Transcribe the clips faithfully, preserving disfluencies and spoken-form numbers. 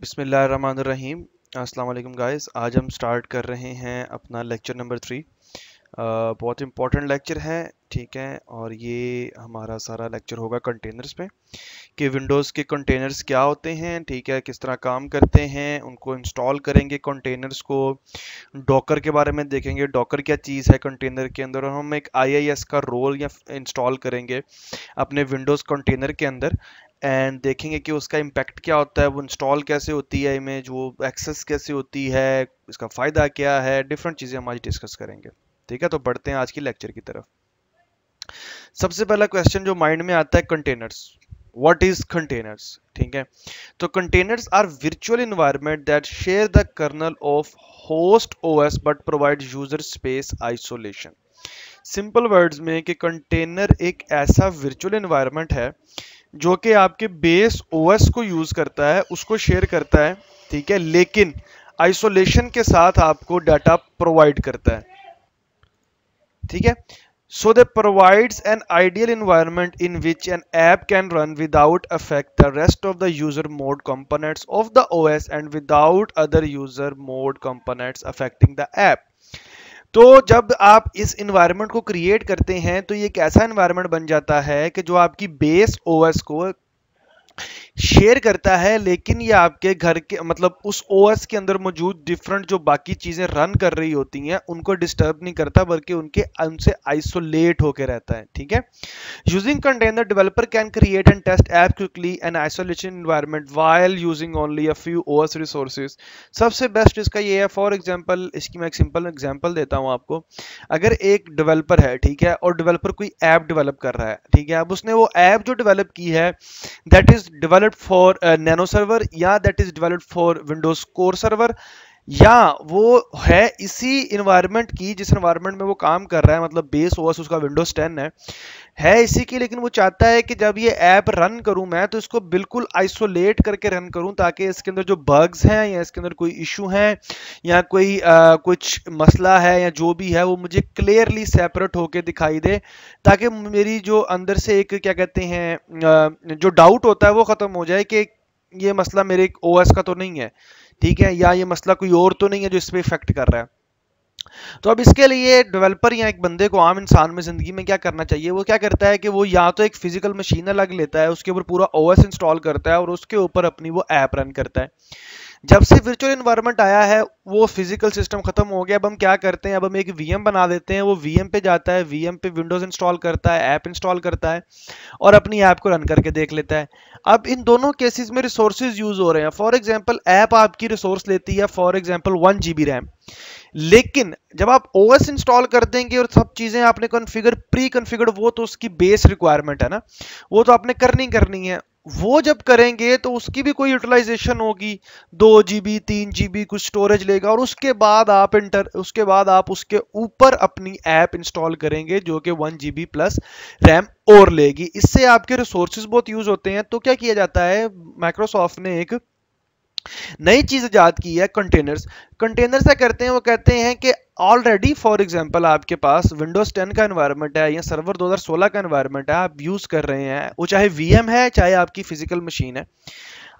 बिस्मिल्लाहिर्रहमानिर्रहीम। अस्सलाम वालेकुम गाइस, आज हम स्टार्ट कर रहे हैं अपना लेक्चर नंबर थ्री। बहुत इंपॉर्टेंट लेक्चर है, ठीक है। और ये हमारा सारा लेक्चर होगा कंटेनर्स पे कि विंडोज़ के कंटेनर्स क्या होते हैं, ठीक है, किस तरह काम करते हैं, उनको इंस्टॉल करेंगे कंटेनर्स को, डॉकर के बारे में देखेंगे, डॉकर क्या चीज़ है कंटेनर के अंदर, और हम एक आई आई एस का रोल या इंस्टॉल करेंगे अपने विंडोज़ कंटेनर के अंदर एंड देखेंगे कि उसका इम्पैक्ट क्या होता है, वो इंस्टॉल कैसे होती है, इमेज वो एक्सेस कैसे होती है, इसका फ़ायदा क्या है, डिफरेंट चीज़ें हम आज डिस्कस करेंगे, ठीक है। तो बढ़ते हैं आज की लेक्चर की तरफ। सबसे पहला क्वेश्चन जो माइंड में आता है, कंटेनर्स, व्हाट इज कंटेनर्स, ठीक है। तो containers are virtual environment that share the kernel of host OS but provide user space isolation. Simple words में कि कंटेनर एक ऐसा वर्चुअल एनवायरनमेंट है जो कि आपके बेस ओएस को यूज करता है, उसको शेयर करता है, ठीक है, लेकिन आइसोलेशन के साथ आपको डाटा प्रोवाइड करता है, ठीक है। So they provides an ideal environment in which an app can run without affect the rest of the user mode components of the O S and without other user mode components affecting the app। तो जब आप इस environment को create करते हैं तो ये एक ऐसा environment बन जाता है कि जो आपकी base O S को शेयर करता है, लेकिन ये आपके घर के मतलब उस ओएस के अंदर मौजूद डिफरेंट जो बाकी चीज़ें रन कर रही होती हैं उनको डिस्टर्ब नहीं करता, बल्कि उनके उनसे आइसोलेट होकर रहता है, ठीक है। Using container developer can create and test app quickly and isolation environment while using only a few OS resources. सबसे बेस्ट इसका ये है, फॉर एग्जांपल इसकी मैं एक सिंपल एग्जांपल देता हूँ आपको। अगर एक डेवलपर है, ठीक है, और डेवलपर कोई ऐप डेवलप कर रहा है, ठीक है, अब उसने वो ऐप जो डेवलप की है that is develop for nano server या that is developed for Windows core server, या वो है इसी इन्वायरमेंट की जिस इन्वायरमेंट में वो काम कर रहा है, मतलब बेस ओएस उसका विंडोज टेन है है इसी की, लेकिन वो चाहता है कि जब ये ऐप रन करूं मैं तो इसको बिल्कुल आइसोलेट करके रन करूं ताकि इसके अंदर जो बग्स हैं या इसके अंदर कोई इशू हैं या कोई आ, कुछ मसला है या जो भी है वो मुझे क्लियरली सेपरेट होकर दिखाई दे, ताकि मेरी जो अंदर से एक क्या कहते हैं आ, जो डाउट होता है वो ख़त्म हो जाए कि ये मसला मेरे ओएस का तो नहीं है, ठीक है, या ये मसला कोई और तो नहीं है जो इस पर इफेक्ट कर रहा है। तो अब इसके लिए डेवलपर या एक बंदे को आम इंसान में ज़िंदगी में क्या करना चाहिए, वो क्या करता है कि वो या तो एक फिजिकल मशीन अलग लेता है, उसके ऊपर पूरा ओएस इंस्टॉल करता है और उसके ऊपर अपनी वो ऐप रन करता है। जब से वर्चुअल एनवायरनमेंट आया है वो फिजिकल सिस्टम खत्म हो गया। अब हम क्या करते हैं, अब हम एक वीएम बना देते हैं, वो वीएम पे जाता है, वीएम पे विंडोज इंस्टॉल करता है, ऐप इंस्टॉल करता है और अपनी ऐप को रन करके देख लेता है। अब इन दोनों केसेस में रिसोर्सेज यूज हो रहे हैं। फॉर एग्जांपल ऐप आपकी रिसोर्स लेती है, for example one G B RAM, लेकिन जब आप ओएस इंस्टॉल कर देंगे और सब चीज़ें आपने कॉन्फ़िगर प्री कॉन्फ़िगर, वो तो उसकी बेस रिक्वायरमेंट है ना, वो तो आपने करनी करनी है, वो जब करेंगे तो उसकी भी कोई यूटिलाइजेशन होगी, दो जी बी तीन जी बी कुछ स्टोरेज लेगा और उसके बाद आप इंटर उसके बाद आप उसके ऊपर अपनी ऐप इंस्टॉल करेंगे जो कि one G B plus RAM और लेगी। इससे आपके रिसोर्सेज बहुत यूज़ होते हैं। तो क्या किया जाता है, माइक्रोसॉफ्ट ने एक नई चीज इजाद की है, कंटेनर्स। कंटेनर्स क्या करते हैं, वो कहते हैं कि ऑलरेडी फॉर एग्जांपल आपके पास विंडोज टेन का एनवायरनमेंट है या सर्वर दो हज़ार सोलह का एनवायरनमेंट है, आप यूज कर रहे हैं, वो चाहे वीएम है चाहे आपकी फिजिकल मशीन है,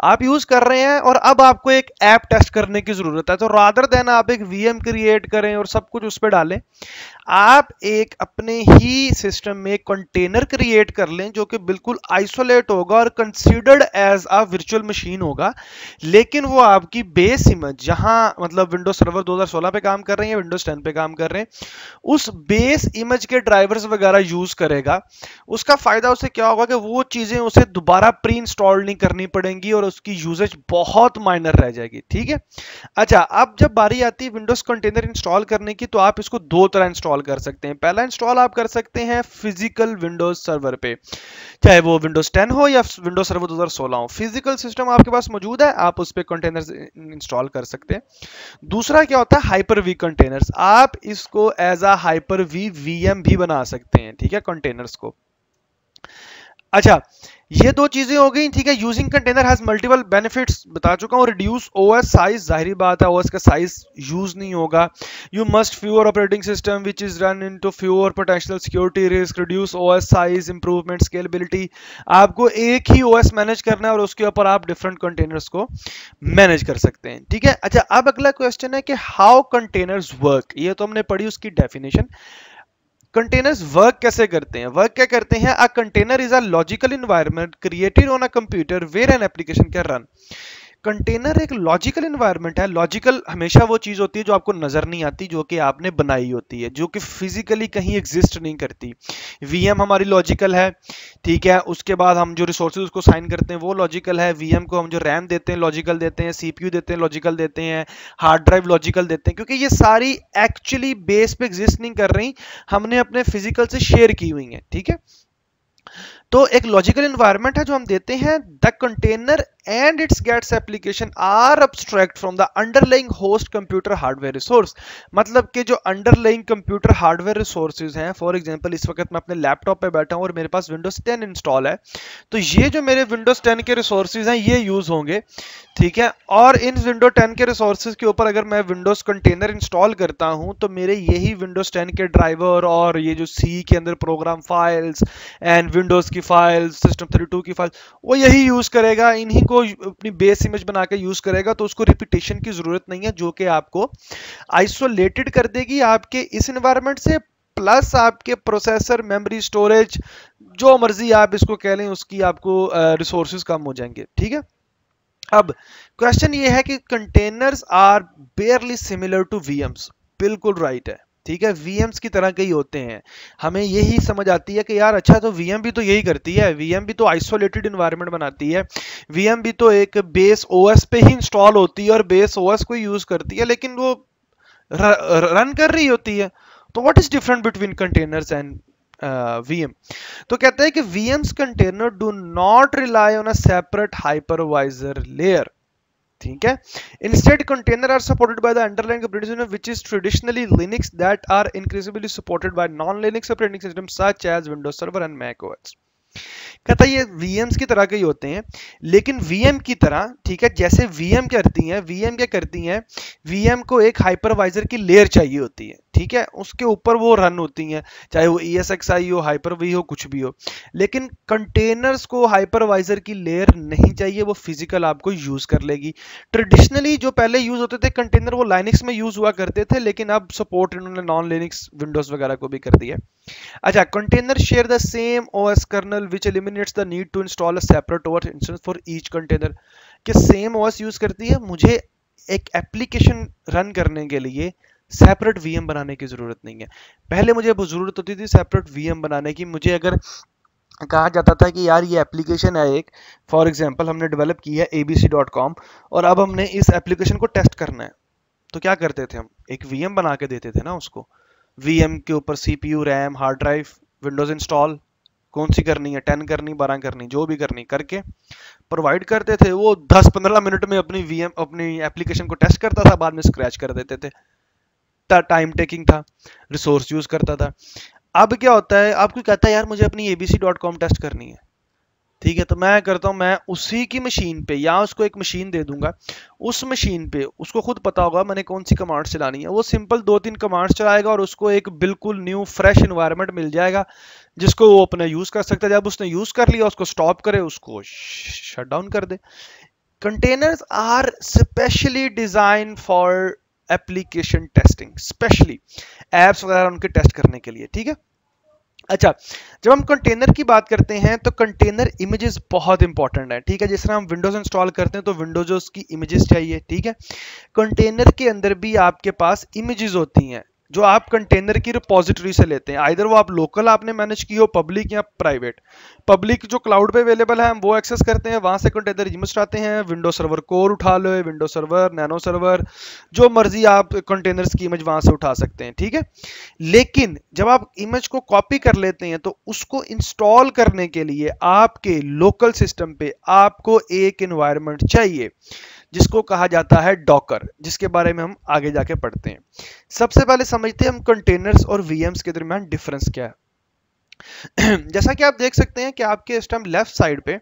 आप यूज कर रहे हैं, और अब आपको एक ऐप टेस्ट करने की जरूरत है। तो रादर देन आप एक वीएम क्रिएट करें और सब कुछ उस पर डालें, आप एक अपने ही सिस्टम में कंटेनर क्रिएट कर लें जो कि बिल्कुल आइसोलेट होगा और considered as a virtual machine होगा, लेकिन वो आपकी बेस इमेज जहां मतलब विंडोज सर्वर दो हज़ार सोलह पे काम कर रहे हैं, विंडोज टेन पे काम कर रहे हैं, उस बेस इमेज के ड्राइवर्स वगैरह यूज करेगा। उसका फायदा उसे क्या होगा कि वो चीजें उसे दोबारा प्री इंस्टॉल नहीं करनी पड़ेंगी और उसकी यूजेज बहुत माइनर रह जाएगी, ठीक है। अच्छा, अब जब बारी आती है विंडोज कंटेनर इंस्टॉल करने की, तो आप इसको दो तरह इंस्टॉल कर सकते हैं। पहला इंस्टॉल आप कर सकते हैं फिजिकल विंडोज सर्वर पे, चाहे वो विंडोज टेन हो या विंडोज सर्वर दो हज़ार सोलह हो, फिजिकल सिस्टम आपके पास मौजूद है, आप उस पे कंटेनर्स इंस्टॉल कर सकते हैं। दूसरा क्या होता है, हाइपर वी कंटेनर्स, आप इसको as a hyper V VM भी बना सकते हैं, ठीक है, कंटेनर्स को। अच्छा ये दो चीजें हो गई, ठीक है। Using container has multiple benefits, बता चुका हूँ। रिड्यूस ओएस साइज, जाहिर बात है ओएस का साइज यूज नहीं होगा। You must fewer operating system which is run into fewer potential security risk, reduce OS size, improvement scalability. आपको एक ही ओएस मैनेज करना है और उसके ऊपर आप डिफरेंट कंटेनर्स को मैनेज कर सकते हैं, ठीक है। अच्छा अब अगला क्वेश्चन है कि हाउ कंटेनर्स वर्क, ये तो हमने पढ़ी उसकी डेफिनेशन। कंटेनर्स वर्क कैसे करते हैं? वर्क क्या करते हैं? A container is a logical environment created on a computer where an application can run. Container एक लॉजिकल एनवायरनमेंट है। लॉजिकल हमेशा वो चीज होती है जो आपको नजर नहीं आती, जो कि आपने बनाई होती है, जो कि फिजिकली कहीं एग्जिस्ट नहीं करती। वीएम हमारी लॉजिकल है, ठीक है। उसके बाद हम जो रिसोर्सेज उसको साइन करते हैं वो लॉजिकल है। वीएम को हम जो रैम देते हैं लॉजिकल देते हैं, सीपीयू देते हैं लॉजिकल देते हैं, हार्ड ड्राइव लॉजिकल देते हैं, क्योंकि ये सारी एक्चुअली बेस पे एग्जिस्ट नहीं कर रही, हमने अपने फिजिकल से शेयर की हुई है, ठीक है। तो एक लॉजिकल एनवायरनमेंट है जो हम देते हैं। The container and its gets application are abstract from the underlying host computer hardware resource. मतलब कि जो अंडरलाइंग कंप्यूटर हार्डवेयर रिसोर्सेज हैं, फॉर एग्जांपल इस वक्त मैं अपने लैपटॉप पे बैठा हूं और मेरे पास विंडोज टेन इंस्टॉल है, तो ये जो मेरे विंडोज टेन के रिसोर्सेज हैं ये यूज होंगे, ठीक है। और इन विंडोज टेन के रिसोर्सेज के ऊपर अगर मैं विंडोज कंटेनर इंस्टॉल करता हूं तो मेरे यही विंडोज टेन के ड्राइवर और ये जो सी के अंदर प्रोग्राम फाइल्स एंड विंडोज की फाइल्स, सिस्टम थर्टी टू की फाइल्स, वो यही यूज करेगा, इन्हीं को अपनी बेस इमेज बना के यूज करेगा। तो उसको रिपीटेशन की जरूरत नहीं है, जो कि आपको आइसोलेटेड कर देगी आपके इस एनवायरनमेंट से, प्लस आपके प्रोसेसर, मेमोरी, स्टोरेज, जो मर्जी आप इसको कह लें, उसकी आपको रिसोर्सेज कम हो जाएंगे, ठीक है। अब क्वेश्चन ये है कि containers are barely similar to VMs, बिल्कुल राइट है, ठीक है। वीएम्स की तरह के ही होते हैं, हमें यही समझ आती है कि यार अच्छा तो वीएम भी तो यही करती है, वीएम भी तो आइसोलेटेड एनवायरनमेंट बनाती है, वीएम भी तो एक बेस ओएस पे ही इंस्टॉल होती है और बेस ओएस को यूज करती है, लेकिन वो रन कर रही होती है। तो what is different between containers and VM? तो कहते हैं कि VMs container do not rely on a separate hypervisor layer, ठीक है। Instead, containers are supported by the underlying operating system, which is traditionally Linux, that are increasingly supported by non-Linux operating systems such as Windows Server and macOS. कहता ये V Ms की तरह के ही होते हैं, लेकिन V M की तरह, ठीक है, जैसे V M करती हैं, V M क्या करती हैं? V M को एक हाइपरवाइजर की लेयर चाहिए होती है, ठीक है, उसके ऊपर वो रन होती हैं, चाहे वो E S X i हो, Hyper-V हो, कुछ भी हो। लेकिन कंटेनर्स को हाइपरवाइजर की लेयर नहीं चाहिए, वो फिजिकल आपको यूज कर लेगी। ट्रेडिशनली जो पहले यूज होते थे कंटेनर वो लाइनिक्स में यूज हुआ करते थे, लेकिन अब सपोर्ट इन्होंने नॉन लिनिक्स, विंडोज वगैरह को भी कर दिया। अच्छा, container share the same OS kernel which eliminates the need to install a separate OS instance for each container. कि सेम ओएस यूज करती है, मुझे एक एप्लीकेशन रन करने के लिए सेपरेट वीएम बनाने की जरूरत नहीं है। पहले मुझे जरूरत होती थी सेपरेट वीएम बनाने की, मुझे अगर कहा जाता था कि यार ये एप्लीकेशन है एक, फॉर एग्जांपल हमने डेवलप की है A B C dot com और अब हमने इस एप्लीकेशन को टेस्ट करना है, तो क्या करते थे हम, एक वीएम बना के देते थे ना उसको। वीएम के ऊपर CPU, RAM, hard drive, Windows install, कौन सी करनी है, टेन करनी, बारह करनी, जो भी करनी, करके प्रोवाइड करते थे। वो दस पंद्रह मिनट में अपनी वीएम, अपनी एप्लीकेशन को टेस्ट करता था, बाद में स्क्रैच कर देते थे, टाइम टेकिंग था, रिसोर्स यूज करता था। अब क्या होता है, आपको कहता है यार मुझे अपनी A B C dot com test करनी है, ठीक है, तो मैं करता हूँ, मैं उसी की मशीन पे या उसको एक मशीन दे दूंगा, उस मशीन पे उसको खुद पता होगा मैंने कौन सी कमांड्स चलानी है, वो सिंपल दो तीन कमांड्स चलाएगा और उसको एक बिल्कुल न्यू फ्रेश एनवायरनमेंट मिल जाएगा जिसको वो अपना यूज कर सकता है। जब उसने यूज कर लिया उसको स्टॉप करे, उसको शट डाउन कर दे। Containers are specially design for application testing, specially apps वगैरह उनके टेस्ट करने के लिए, ठीक है। अच्छा, जब हम कंटेनर की बात करते हैं तो कंटेनर इमेजेस बहुत इंपॉर्टेंट है, ठीक है। जिस तरह हम विंडोज इंस्टॉल करते हैं तो विंडोज की इमेजेस चाहिए, ठीक है, कंटेनर के अंदर भी आपके पास इमेजेस होती हैं जो आप कंटेनर की रिपोजिटरी से लेते हैं, आइदर वो आप लोकल आपने मैनेज की हो, पब्लिक या प्राइवेट। पब्लिक जो क्लाउड पे अवेलेबल है हम वो एक्सेस करते हैं, वहां से कंटेनर इमेज आते हैं, विंडोज सर्वर कोर उठा लो, विंडोज सर्वर, नैनो सर्वर, जो मर्जी आप कंटेनर्स की इमेज वहां से उठा सकते हैं, ठीक है। लेकिन जब आप इमेज को कॉपी कर लेते हैं तो उसको इंस्टॉल करने के लिए आपके लोकल सिस्टम पे आपको एक एनवायरनमेंट चाहिए जिसको कहा जाता है डॉकर, जिसके बारे में हम आगे जाके पढ़ते हैं। सबसे पहले समझते हैं हम कंटेनर्स और वीएम्स के दरमियान डिफरेंस क्या है। जैसा कि आप देख सकते हैं कि आपके सिस्टम लेफ्ट साइड पे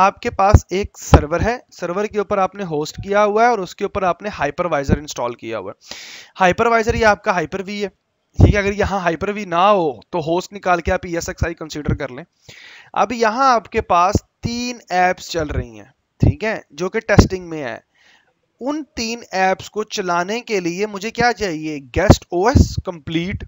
आपके पास एक सर्वर है, सर्वर के ऊपर आपने होस्ट किया हुआ है और उसके ऊपर आपने हाइपरवाइजर इंस्टॉल किया हुआ है। हाइपरवाइजर ये आपका हाइपर-V है, ठीक है। अगर यहाँ हाइपर-V ना हो तो होस्ट निकाल के आप E S X I consider कर लें। अब यहाँ आपके पास तीन ऐप्स चल रही हैं, ठीक है, जो कि टेस्टिंग में है। उन तीन ऐप्स को चलाने के लिए मुझे क्या चाहिए, गेस्ट ओएस कंप्लीट।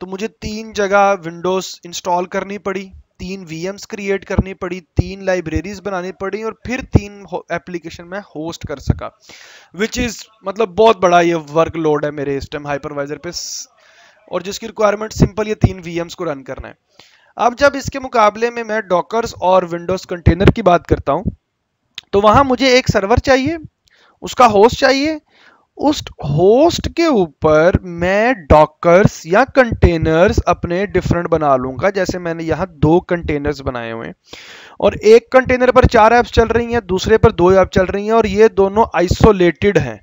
तो मुझे तीन जगह विंडोज इंस्टॉल करनी पड़ी, तीन वीएम्स क्रिएट करनी पड़ी, तीन लाइब्रेरीज बनानी पड़ी और फिर तीन एप्लीकेशन में होस्ट कर सका, विच इज़ मतलब बहुत बड़ा ये वर्कलोड है मेरे इस टाइम हाइपरवाइजर पे, और जिसकी रिक्वायरमेंट सिंपल ये तीन वीएम्स को रन करना है। अब जब इसके मुकाबले में मैं डॉकर्स और विंडोज कंटेनर की बात करता हूँ तो वहाँ मुझे एक सर्वर चाहिए, उसका होस्ट चाहिए, उस होस्ट के ऊपर मैं डॉकर्स या कंटेनर्स अपने डिफरेंट बना लूंगा। जैसे मैंने यहाँ दो कंटेनर्स बनाए हुए हैं और एक कंटेनर पर चार ऐप्स चल रही हैं, दूसरे पर दो ऐप चल रही हैं और ये दोनों आइसोलेटेड हैं,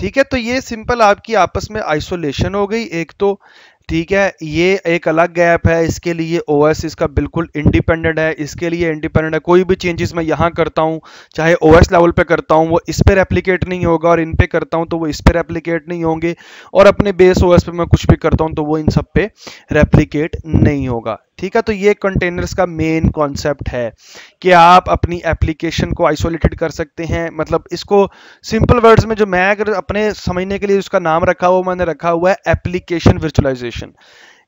ठीक है। तो ये सिंपल आपकी आपस में आइसोलेशन हो गई एक, तो ठीक है, ये एक अलग ऐप है, इसके लिए ओएस इसका बिल्कुल इंडिपेंडेंट है, इसके लिए इंडिपेंडेंट है। कोई भी चेंजेस मैं यहाँ करता हूँ, चाहे ओएस लेवल पे करता हूँ वो इस पे रेप्लिकेट नहीं होगा, और इन पे करता हूँ तो वो इस पे रेप्लिकेट नहीं होंगे, और अपने बेस ओएस पे मैं कुछ भी करता हूँ तो वो इन सब पे रेप्लिकेट नहीं होगा, ठीक है। तो ये कंटेनर्स का मेन कॉन्सेप्ट है कि आप अपनी एप्लीकेशन को आइसोलेटेड कर सकते हैं। मतलब इसको सिंपल वर्ड्स में जो मैं अगर अपने समझने के लिए उसका नाम रखा हुआ, मैंने रखा हुआ है एप्लीकेशन वर्चुअलाइजेशन,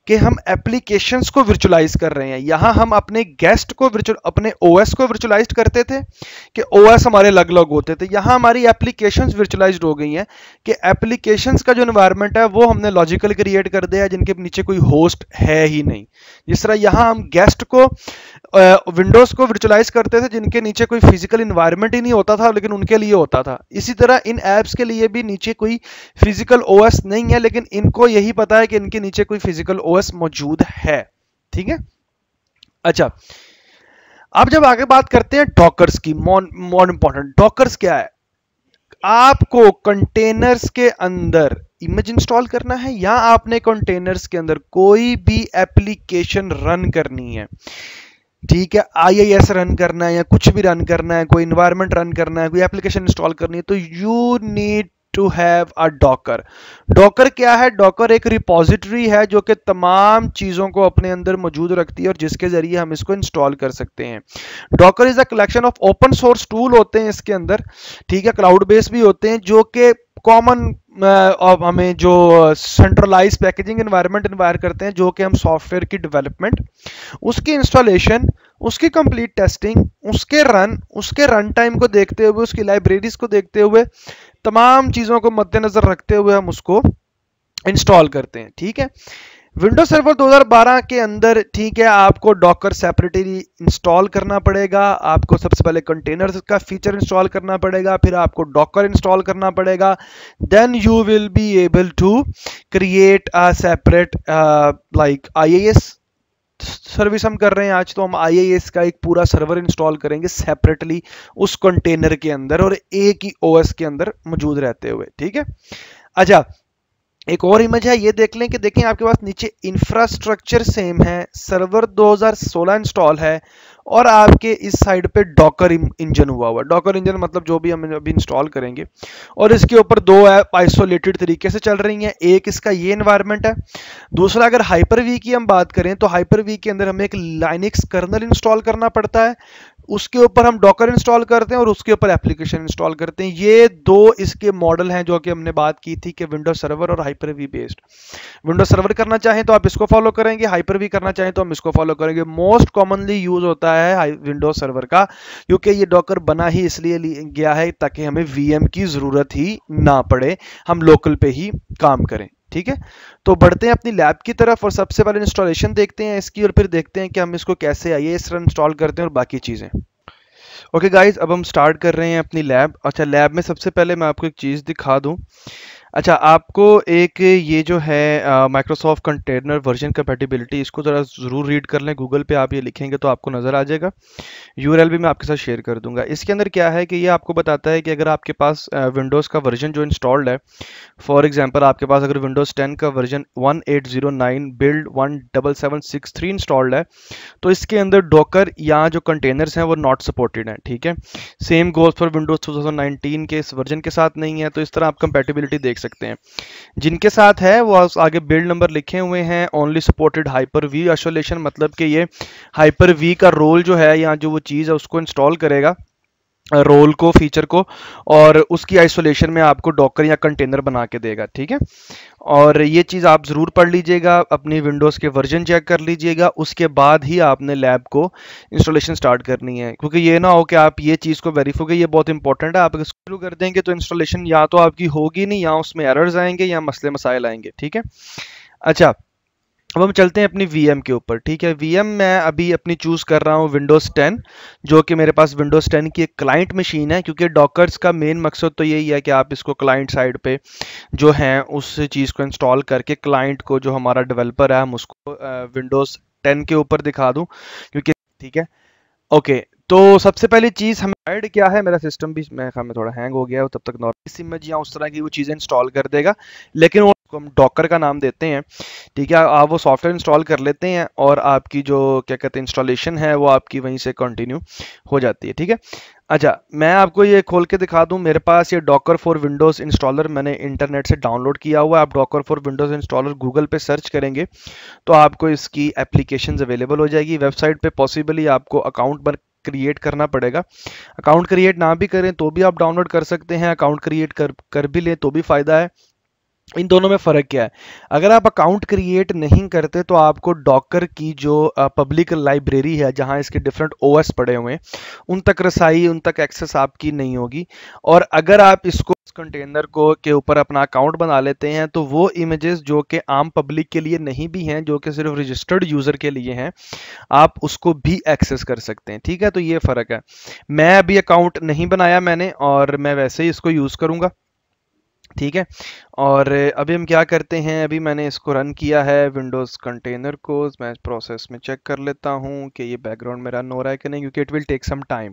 कि हम एप्लीकेशंस को वर्चुअलाइज कर रहे हैं। यहां हम अपने गेस्ट को virtual, अपने ओएस को वर्चुअलाइज करते थे कि ओएस हमारे अलग अलग होते थे, यहां हमारी एप्लीकेशंस वर्चुअलाइज हो गई हैं कि एप्लीकेशंस का जो एनवायरनमेंट है वो हमने लॉजिकल क्रिएट कर दिया है, जिनके नीचे कोई होस्ट है ही नहीं। जिस तरह यहां हम गेस्ट को विंडोज को वर्चुअलाइज करते थे जिनके नीचे कोई फिजिकल एनवायरनमेंट ही नहीं होता था, लेकिन उनके लिए होता था। इसी तरह इन ऐप्स के लिए भी नीचे कोई फिजिकल ओएस नहीं है, लेकिन इनको यही पता है कि इनके नीचे कोई फिजिकल ओएस मौजूद है, ठीक है। अच्छा, अब जब आगे बात करते हैं डॉकर्स की, मोर इंपॉर्टेंट। डॉकर्स क्या है, आपको कंटेनर्स के अंदर इमेज इंस्टॉल करना है या आपने कंटेनर्स के अंदर कोई भी एप्लीकेशन रन करनी है, ठीक है। आई आई एस रन करना है या कुछ भी रन करना है, कोई इन्वायरमेंट रन करना है, कोई एप्लीकेशन इंस्टॉल करनी है, तो you need to have a Docker. Docker क्या है, डॉकर एक रिपोजिटरी है जो कि तमाम चीज़ों को अपने अंदर मौजूद रखती है और जिसके जरिए हम इसको इंस्टॉल कर सकते हैं। Docker is a collection of open source tool होते हैं इसके अंदर, ठीक है, क्लाउड बेस भी होते हैं, जो कि कॉमन अब हमें जो सेंट्रलाइज पैकेजिंग एनवायरनमेंट इन्वायर करते हैं, जो कि हम सॉफ्टवेयर की डेवलपमेंट, उसकी इंस्टॉलेशन, उसकी कंप्लीट टेस्टिंग, उसके रन, उसके रन टाइम को देखते हुए, उसकी लाइब्रेरीज को देखते हुए, तमाम चीज़ों को मद्देनजर रखते हुए हम उसको इंस्टॉल करते हैं, ठीक है। विंडोज सर्वर दो हज़ार बारह के अंदर, ठीक है, आपको डॉकर सेपरेटली इंस्टॉल करना पड़ेगा। आपको सबसे पहले कंटेनर्स का फीचर इंस्टॉल करना पड़ेगा, फिर आपको डॉकर इंस्टॉल करना पड़ेगा, then you will be able to create a separate like I I S service हम कर रहे हैं आज, तो हम आई आई एस का एक पूरा सर्वर इंस्टॉल करेंगे सेपरेटली उस कंटेनर के अंदर और एक ही ओएस के अंदर मौजूद रहते हुए, ठीक है। अच्छा, एक और इमेज है, ये देख लें कि देखें आपके पास नीचे इंफ्रास्ट्रक्चर सेम है, सर्वर दो हज़ार सोलह इंस्टॉल है और आपके इस साइड पे डॉकर इंजन हुआ हुआ है। डॉकर इंजन मतलब जो भी हम अभी इंस्टॉल करेंगे, और इसके ऊपर दो ऐप आइसोलेटेड तरीके से चल रही हैं। एक इसका ये एनवायरनमेंट है, दूसरा अगर हाइपर-V की हम बात करें तो हाइपर-V के अंदर हमें एक लाइनक्स कर्नल इंस्टॉल करना पड़ता है, उसके ऊपर हम डॉकर इंस्टॉल करते हैं और उसके ऊपर एप्लीकेशन इंस्टॉल करते हैं। ये दो इसके मॉडल हैं जो कि हमने बात की थी कि विंडोज सर्वर और हाइपर-V बेस्ड। विंडोज सर्वर करना चाहें तो आप इसको फॉलो करेंगे, हाइपर-V करना चाहें तो हम इसको फॉलो करेंगे। मोस्ट कॉमनली यूज होता है विंडोज सर्वर का, क्योंकि ये डॉकर बना ही इसलिए गया है ताकि हमें वीएम की जरूरत ही ना पड़े, हम लोकल पे ही काम करें, ठीक है। तो बढ़ते हैं अपनी लैब की तरफ और सबसे पहले इंस्टॉलेशन देखते हैं इसकी और फिर देखते हैं कि हम इसको कैसे I I S run install करते हैं और बाकी चीज़ें। ओके गाइस, अब हम स्टार्ट कर रहे हैं अपनी लैब। अच्छा, लैब में सबसे पहले मैं आपको एक चीज़ दिखा दूं, अच्छा, आपको एक ये जो है माइक्रोसॉफ्ट कंटेनर वर्जन कंपैटिबिलिटी, इसको ज़रा ज़रूर रीड कर लें। गूगल पे आप ये लिखेंगे तो आपको नज़र आ जाएगा। यूआरएल भी मैं आपके साथ शेयर कर दूंगा। इसके अंदर क्या है कि ये आपको बताता है कि अगर आपके पास विंडोज़ का वर्जन जो इंस्टॉल्ड है, फॉर एग्जांपल आपके पास अगर विंडोज़ टेन का version one eight zero nine build one double seven six three installed है, तो इसके अंदर डॉकर या जो कंटेनर्स हैं वो नॉट सपोर्टेड हैं। ठीक है, same goals for Windows two thousand nineteen के इस वर्जन के साथ नहीं है। तो इस तरह आप कंपेटिबिलिटी देख सकते हैं। जिनके साथ है वो आगे बिल्ड नंबर लिखे हुए हैं। Only supported Hyper V isolation, मतलब कि ये हाइपर वी का रोल जो है या जो वो चीज़ है उसको इंस्टॉल करेगा, रोल को, फीचर को, और उसकी आइसोलेशन में आपको डॉकर या कंटेनर बना के देगा। ठीक है, और ये चीज़ आप ज़रूर पढ़ लीजिएगा, अपनी विंडोज़ के वर्जन चेक कर लीजिएगा, उसके बाद ही आपने लैब को इंस्टॉलेशन स्टार्ट करनी है। क्योंकि ये ना हो कि आप ये चीज़ को वेरीफाई, ये बहुत इंपॉर्टेंट है। आप अगर शुरू कर देंगे तो इंस्टॉलेशन या तो आपकी होगी नहीं, या उसमें एरर्स आएंगे या मसले मसाइल आएंगे। ठीक है, अच्छा अब हम चलते हैं अपनी वीएम के ऊपर। ठीक है, वीएम मैं अभी अपनी चूज़ कर रहा हूँ विंडोज़ टेन, जो कि मेरे पास विंडोज़ टेन की एक क्लाइंट मशीन है, क्योंकि डॉकर्स का मेन मकसद तो यही है कि आप इसको क्लाइंट साइड पे जो हैं उस चीज़ को इंस्टॉल करके क्लाइंट को, जो हमारा डेवलपर है, हम उसको विंडोज़ टेन के ऊपर दिखा दूँ, क्योंकि ठीक है। ओके, तो सबसे पहली चीज़ हमें ऐड क्या है, मेरा सिस्टम भी मैं खा में थोड़ा हैंग हो गया है, तब तक नॉर्मल सिमज या उस तरह की वो चीज़ें इंस्टॉल कर देगा, लेकिन उसको हम डॉकर का नाम देते हैं। ठीक है, आप वो सॉफ्टवेयर इंस्टॉल कर लेते हैं और आपकी जो क्या कहते हैं इंस्टॉलेशन है वो आपकी वहीं से कंटिन्यू हो जाती है। ठीक है, अच्छा मैं आपको ये खोल के दिखा दूं, मेरे पास ये डॉकर फॉर विंडोज़ इंस्टॉलर मैंने इंटरनेट से डाउनलोड किया हुआ है। आप Docker for Windows installer Google पे सर्च करेंगे तो आपको इसकी एप्लीकेशंस अवेलेबल हो जाएगी। वेबसाइट पे पॉसिबली आपको अकाउंट पर क्रिएट करना पड़ेगा। अकाउंट क्रिएट ना भी करें तो भी आप डाउनलोड कर सकते हैं, अकाउंट क्रिएट कर कर भी लें तो भी फ़ायदा है। इन दोनों में फ़र्क क्या है, अगर आप अकाउंट क्रिएट नहीं करते तो आपको डॉकर की जो पब्लिक लाइब्रेरी है, जहां इसके डिफरेंट ओएस पड़े हुए हैं, उन तक रसाई, उन तक एक्सेस आपकी नहीं होगी। और अगर आप इसको इस कंटेनर को के ऊपर अपना अकाउंट बना लेते हैं तो वो इमेजेस जो कि आम पब्लिक के लिए नहीं भी हैं, जो कि सिर्फ रजिस्टर्ड यूज़र के लिए हैं, आप उसको भी एक्सेस कर सकते हैं। ठीक है, तो ये फ़र्क है। मैं अभी अकाउंट नहीं बनाया मैंने और मैं वैसे ही इसको यूज़ करूँगा। ठीक है, और अभी हम क्या करते हैं, अभी मैंने इसको रन किया है विंडोज़ कंटेनर को, मैं प्रोसेस में चेक कर लेता हूं कि ये बैकग्राउंड में रन हो रहा है कि नहीं, क्योंकि it will take some time.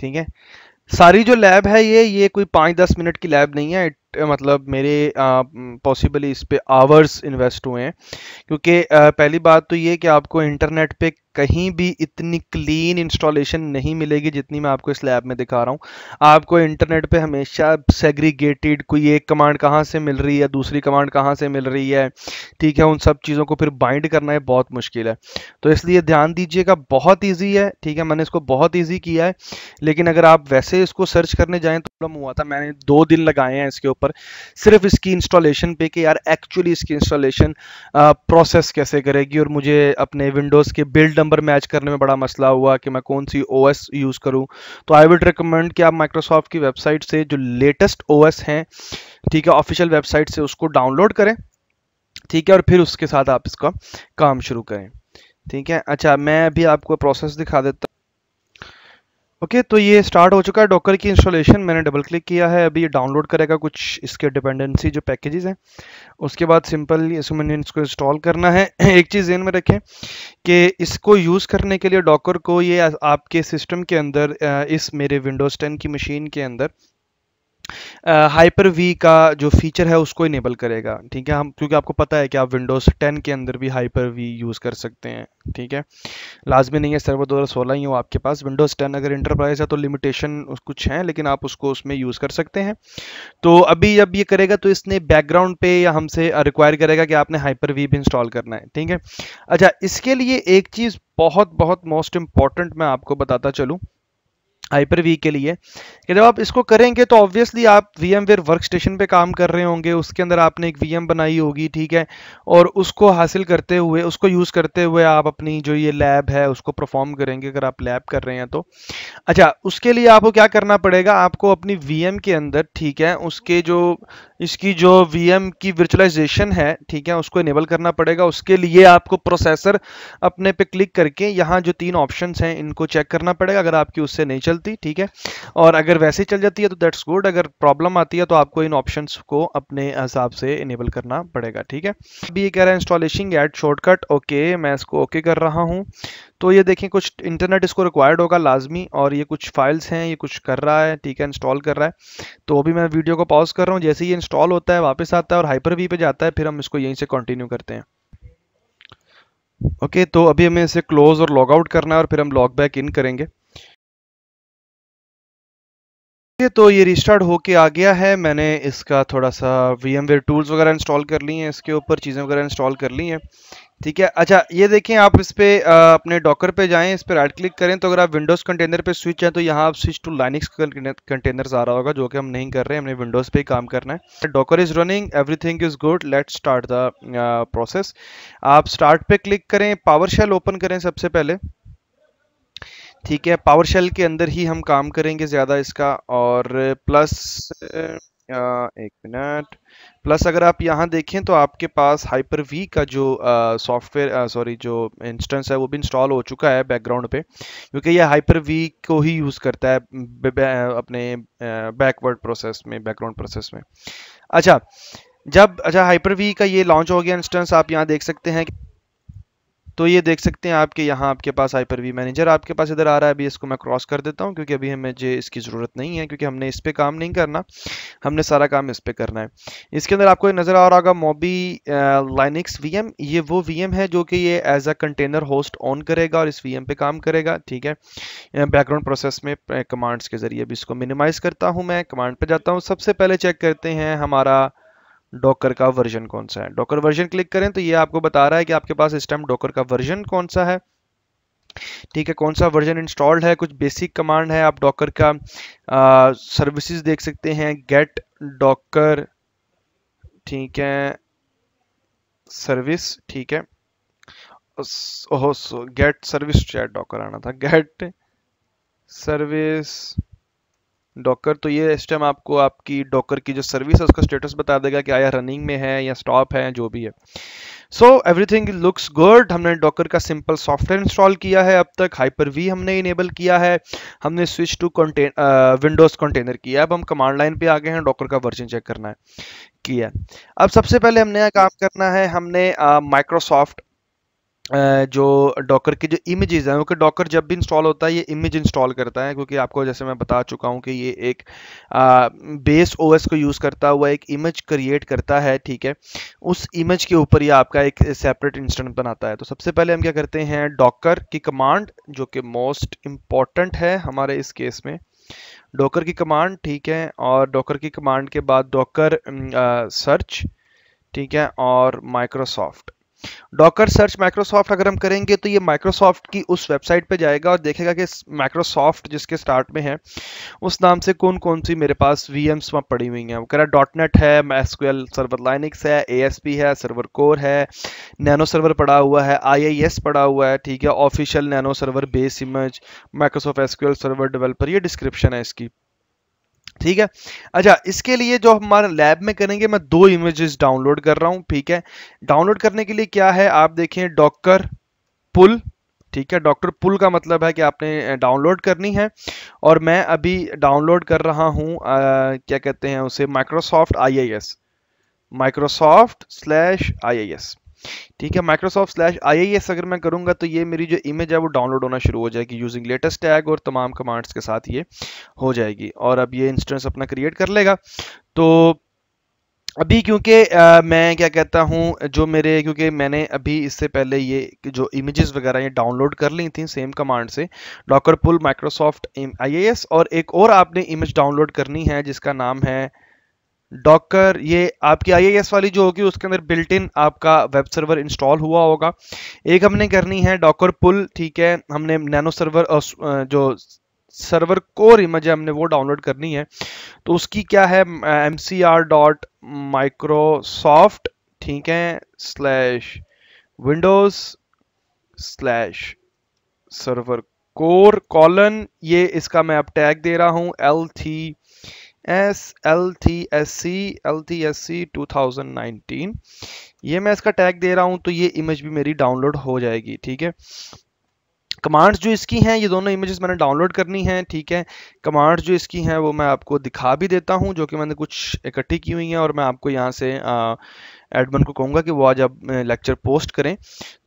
ठीक है, सारी जो लैब है ये ये कोई पाँच दस मिनट की लैब नहीं है, मतलब मेरे पॉसिबली इस पे आवर्स इन्वेस्ट हुए हैं, क्योंकि पहली बात तो ये कि आपको इंटरनेट पे कहीं भी इतनी क्लीन इंस्टॉलेशन नहीं मिलेगी जितनी मैं आपको इस लैब में दिखा रहा हूँ। आपको इंटरनेट पे हमेशा सेग्रीगेटेड, कोई एक कमांड कहाँ से मिल रही है, दूसरी कमांड कहाँ से मिल रही है, ठीक है, उन सब चीज़ों को फिर बाइंड करना है बहुत मुश्किल है। तो इसलिए ध्यान दीजिएगा, बहुत ईजी है। ठीक है, मैंने इसको बहुत ईजी किया है, लेकिन अगर आप वैसे इसको सर्च करने जाएँ तो प्रॉब्लम हुआ था। मैंने दो दिन लगाए हैं इसके पर सिर्फ इसकी इंस्टॉलेशन पे कि यार एक्चुअली इसकी इंस्टॉलेशन प्रोसेस कैसे करेगी, और मुझे अपने विंडोज़ के बिल्ड नंबर मैच करने में बड़ा मसला हुआ कि मैं कौन सी ओएस यूज़ करूं। तो आई वुड रिकमेंड कि आप माइक्रोसॉफ्ट की वेबसाइट से जो लेटेस्ट ओएस हैं, ठीक है, ऑफिशियल वेबसाइट से उसको डाउनलोड करें। ठीक है, और फिर उसके साथ आप इसका काम शुरू करें। ठीक है, अच्छा मैं अभी आपको प्रोसेस दिखा देता हूँ। ओके okay, तो ये स्टार्ट हो चुका है डॉकर की इंस्टॉलेशन। मैंने डबल क्लिक किया है, अभी ये डाउनलोड करेगा कुछ इसके डिपेंडेंसी जो पैकेजेस हैं, उसके बाद सिंपल इसको मैंने इसको इंस्टॉल करना है। एक चीज़ ध्यान में रखें कि इसको यूज़ करने के लिए डॉकर को ये आपके सिस्टम के अंदर, इस मेरे विंडोज़ टेन की मशीन के अंदर हाइपर वी का जो फीचर है उसको इनेबल करेगा। ठीक है, हम क्योंकि आपको पता है कि आप विंडोज़ टेन के अंदर भी हाइपर वी यूज़ कर सकते हैं। ठीक है, लाजमी नहीं है सर्वर दो हज़ार सोलह ही हो आपके पास। विंडोज़ टेन अगर इंटरप्राइज है तो लिमिटेशन कुछ हैं, लेकिन आप उसको उसमें यूज़ कर सकते हैं। तो अभी जब ये करेगा तो इसने बैकग्राउंड पे या हमसे रिक्वायर करेगा कि आपने हाइपर वी भी इंस्टॉल करना है। ठीक है, अच्छा इसके लिए एक चीज़ बहुत बहुत मोस्ट इम्पॉर्टेंट मैं आपको बताता चलूँ हाइपर वी के लिए, कि जब आप इसको करेंगे तो ऑब्वियसली आप VMware workstation पर काम कर रहे होंगे, उसके अंदर आपने एक वी एम बनाई होगी। ठीक है, और उसको हासिल करते हुए, उसको यूज़ करते हुए आप अपनी जो ये लैब है उसको परफॉर्म करेंगे, अगर आप लैब कर रहे हैं तो। अच्छा, उसके लिए आपको क्या करना पड़ेगा, आपको अपनी वी एम के अंदर, ठीक है, उसके जो इसकी जो वी एम की वर्चुअलाइजेशन है, ठीक है, उसको इनेबल करना पड़ेगा। उसके लिए आपको प्रोसेसर अपने पे क्लिक करके यहाँ जो तीन ऑप्शन हैं इनको चेक करना पड़ेगा। अगर आपकी उससे नहीं चल चलती, ठीक है। और अगर वैसे चल जाती है तो दैट्स गुड, अगर प्रॉब्लम आती है तो आपको इन ऑप्शंस को अपने हिसाब से इनेबल करना पड़ेगा, ठीक है। अभी ये कह रहा है इंस्टॉलेशन ऐड शॉर्टकट, ओके मैं इसको ओके okay कर रहा हूँ। तो ये देखें कुछ इंटरनेट इसको रिक्वायर्ड होगा लाजमी, और ये कुछ फाइल्स हैं, ये कुछ कर रहा है, ठीक है, इंस्टॉल कर रहा है। तो अभी मैं वीडियो को पॉज कर रहा हूँ, जैसे ही इंस्टॉल होता है वापस आता है और हाइपर-वी पे जाता है, फिर हम इसको यहीं से कंटिन्यू करते हैं। ओके okay, तो अभी हमें इसे क्लोज और लॉग आउट करना है और फिर हम लॉग बैक इन करेंगे। तो ये रिस्टार्ट होके आ गया है, मैंने इसका थोड़ा सा वीएमवेयर टूल्स वगैरह इंस्टॉल कर ली हैं, इसके ऊपर चीज़ें वगैरह इंस्टॉल कर ली हैं, ठीक है। अच्छा ये देखें आप इस पर अपने डॉकर पे जाएं, इस पर राइट क्लिक करें, तो अगर आप विंडोज़ कंटेनर पे स्विच हैं तो यहाँ आप स्विच टू लाइनक्स कंटेनर्स आ रहा होगा, जो कि हम नहीं कर रहे हैं, हमने विंडोज़ पे ही काम करना है। Docker is running, everything is good, let's start the process. आप स्टार्ट पे क्लिक करें, पावर शेल ओपन करें सबसे पहले, ठीक है। पावर शेल के अंदर ही हम काम करेंगे ज़्यादा इसका, और प्लस एक मिनट प्लस अगर आप यहाँ देखें तो आपके पास हाइपर-वी का जो सॉफ्टवेयर सॉरी जो इंस्टेंस है वो भी इंस्टॉल हो चुका है बैकग्राउंड पे, क्योंकि ये हाइपर-वी को ही यूज़ करता है अपने बैकवर्ड प्रोसेस में, बैकग्राउंड प्रोसेस में। अच्छा जब अच्छा हाइपर-वी का ये लॉन्च हो गया इंस्टेंस, आप यहाँ देख सकते हैं, तो ये देख सकते हैं आपके यहाँ आपके पास हाइपर-वी मैनेजर आपके पास इधर आ रहा है। अभी इसको मैं क्रॉस कर देता हूँ क्योंकि अभी हमें मुझे इसकी ज़रूरत नहीं है, क्योंकि हमने इस पे काम नहीं करना, हमने सारा काम इस पे करना है। इसके अंदर आपको नज़र आ रहा होगा मोबी लाइनक्स वीएम, ये वो वीएम है जो कि ये as a container host on करेगा और इस वीएम पे काम करेगा, ठीक है, बैकग्राउंड प्रोसेस में कमांड्स के जरिए। अभी इसको मिनिमाइज़ करता हूँ, मैं कमांड पर जाता हूँ। सबसे पहले चेक करते हैं हमारा डॉकर का वर्जन कौन सा है। डॉकर वर्जन क्लिक करें तो ये आपको बता रहा है कि आपके पास इस टाइम डॉकर का वर्जन कौन सा है, ठीक है, कौन सा वर्जन इंस्टॉल्ड है। कुछ बेसिक कमांड है, आप डॉकर का सर्विसेज देख सकते हैं, गेट डॉकर, ठीक है, सर्विस, ठीक है, oh so get service chat Docker आना था, गेट सर्विस डॉकर। तो ये इस टाइम आपको आपकी डॉकर की जो सर्विस है उसका स्टेटस बता देगा कि आया रनिंग में है या स्टॉप है, जो भी है। So everything looks good. हमने डॉकर का सिंपल सॉफ्टवेयर इंस्टॉल किया है अब तक, हाइपर-वी हमने इनेबल किया है, हमने switch to contain Windows container किया है। अब हम कमांड लाइन पे आ गए हैं, डॉकर का वर्जन चेक करना है किया। अब सबसे पहले हमने काम करना है, हमने माइक्रोसॉफ्ट uh, जो डॉकर की जो इमेजेस हैं, क्योंकि डॉकर जब भी इंस्टॉल होता है ये इमेज इंस्टॉल करता है, क्योंकि आपको जैसे मैं बता चुका हूँ कि ये एक आ, बेस ओएस को यूज़ करता हुआ एक इमेज क्रिएट करता है, ठीक है, उस इमेज के ऊपर ये आपका एक सेपरेट इंस्टेंस बनाता है। तो सबसे पहले हम क्या करते हैं, डॉकर की कमांड जो कि मोस्ट इम्पॉर्टेंट है हमारे इस केस में, डॉकर की कमांड, ठीक है, और डॉकर की कमांड के बाद डॉकर सर्च, ठीक है, और माइक्रोसॉफ्ट। डॉकर सर्च माइक्रोसॉफ्ट अगर हम करेंगे तो ये माइक्रोसॉफ्ट की उस वेबसाइट पे जाएगा और देखेगा कि माइक्रोसॉफ्ट जिसके स्टार्ट में है उस नाम से कौन कौन सी मेरे पास वीएम्स वहाँ पड़ी हुई हैं। वो कह रहा है डॉट नेट है, एसक्यूएल सर्वर लाइनक्स है, एएसपी है, सर्वर कोर है, नैनो सर्वर पड़ा हुआ है, आईआईएस पड़ा हुआ है, ठीक है, official nano server base image, Microsoft SQL server developer, ये डिस्क्रिप्शन है इसकी, ठीक है। अच्छा इसके लिए जो हमारे लैब में करेंगे, मैं दो इमेजेस डाउनलोड कर रहा हूं, ठीक है। डाउनलोड करने के लिए क्या है, आप देखें डॉकर पुल, ठीक है, डॉकर पुल का मतलब है कि आपने डाउनलोड करनी है, और मैं अभी डाउनलोड कर रहा हूं आ, क्या कहते हैं उसे, Microsoft IIS, Microsoft slash IIS, ठीक है। माइक्रोसॉफ्ट स्लैश आईआईएस अगर मैं करूंगा तो ये मेरी जो इमेज है वो डाउनलोड होना शुरू हो जाएगी यूजिंग लेटेस्ट टैग और तमाम कमांड्स के साथ ये हो जाएगी, और अब ये इंस्टेंस अपना क्रिएट कर लेगा। तो अभी क्योंकि मैं क्या कहता हूँ जो मेरे, क्योंकि मैंने अभी इससे पहले ये जो इमेजेस वगैरह ये डाउनलोड कर ली थी सेम कमांड से, डॉकर पुल माइक्रोसॉफ्ट आईआईएस, और एक और आपने इमेज डाउनलोड करनी है जिसका नाम है डॉकर, ये आपकी आईआईएस वाली जो होगी उसके अंदर बिल्ट इन आपका वेब सर्वर इंस्टॉल हुआ होगा। एक हमने करनी है डॉकर पुल, ठीक है, हमने नैनो सर्वर और जो सर्वर कोर इमेज है हमने वो डाउनलोड करनी है, तो उसकी क्या है M C R dot Microsoft, ठीक है, slash Windows slash server core colon, ये इसका मैं अब टैग दे रहा हूँ L T S L T S C two thousand nineteen, ये मैं इसका टैग दे रहा हूँ, तो ये इमेज भी मेरी डाउनलोड हो जाएगी, ठीक है। कमांड्स जो इसकी हैं, ये दोनों इमेजेस मैंने डाउनलोड करनी है, ठीक है। कमांड्स जो इसकी हैं वो मैं आपको दिखा भी देता हूं, जो कि मैंने कुछ इकट्ठी की हुई हैं, और मैं आपको यहां से एडमिन को कहूंगा कि वो आज आप लेक्चर पोस्ट करें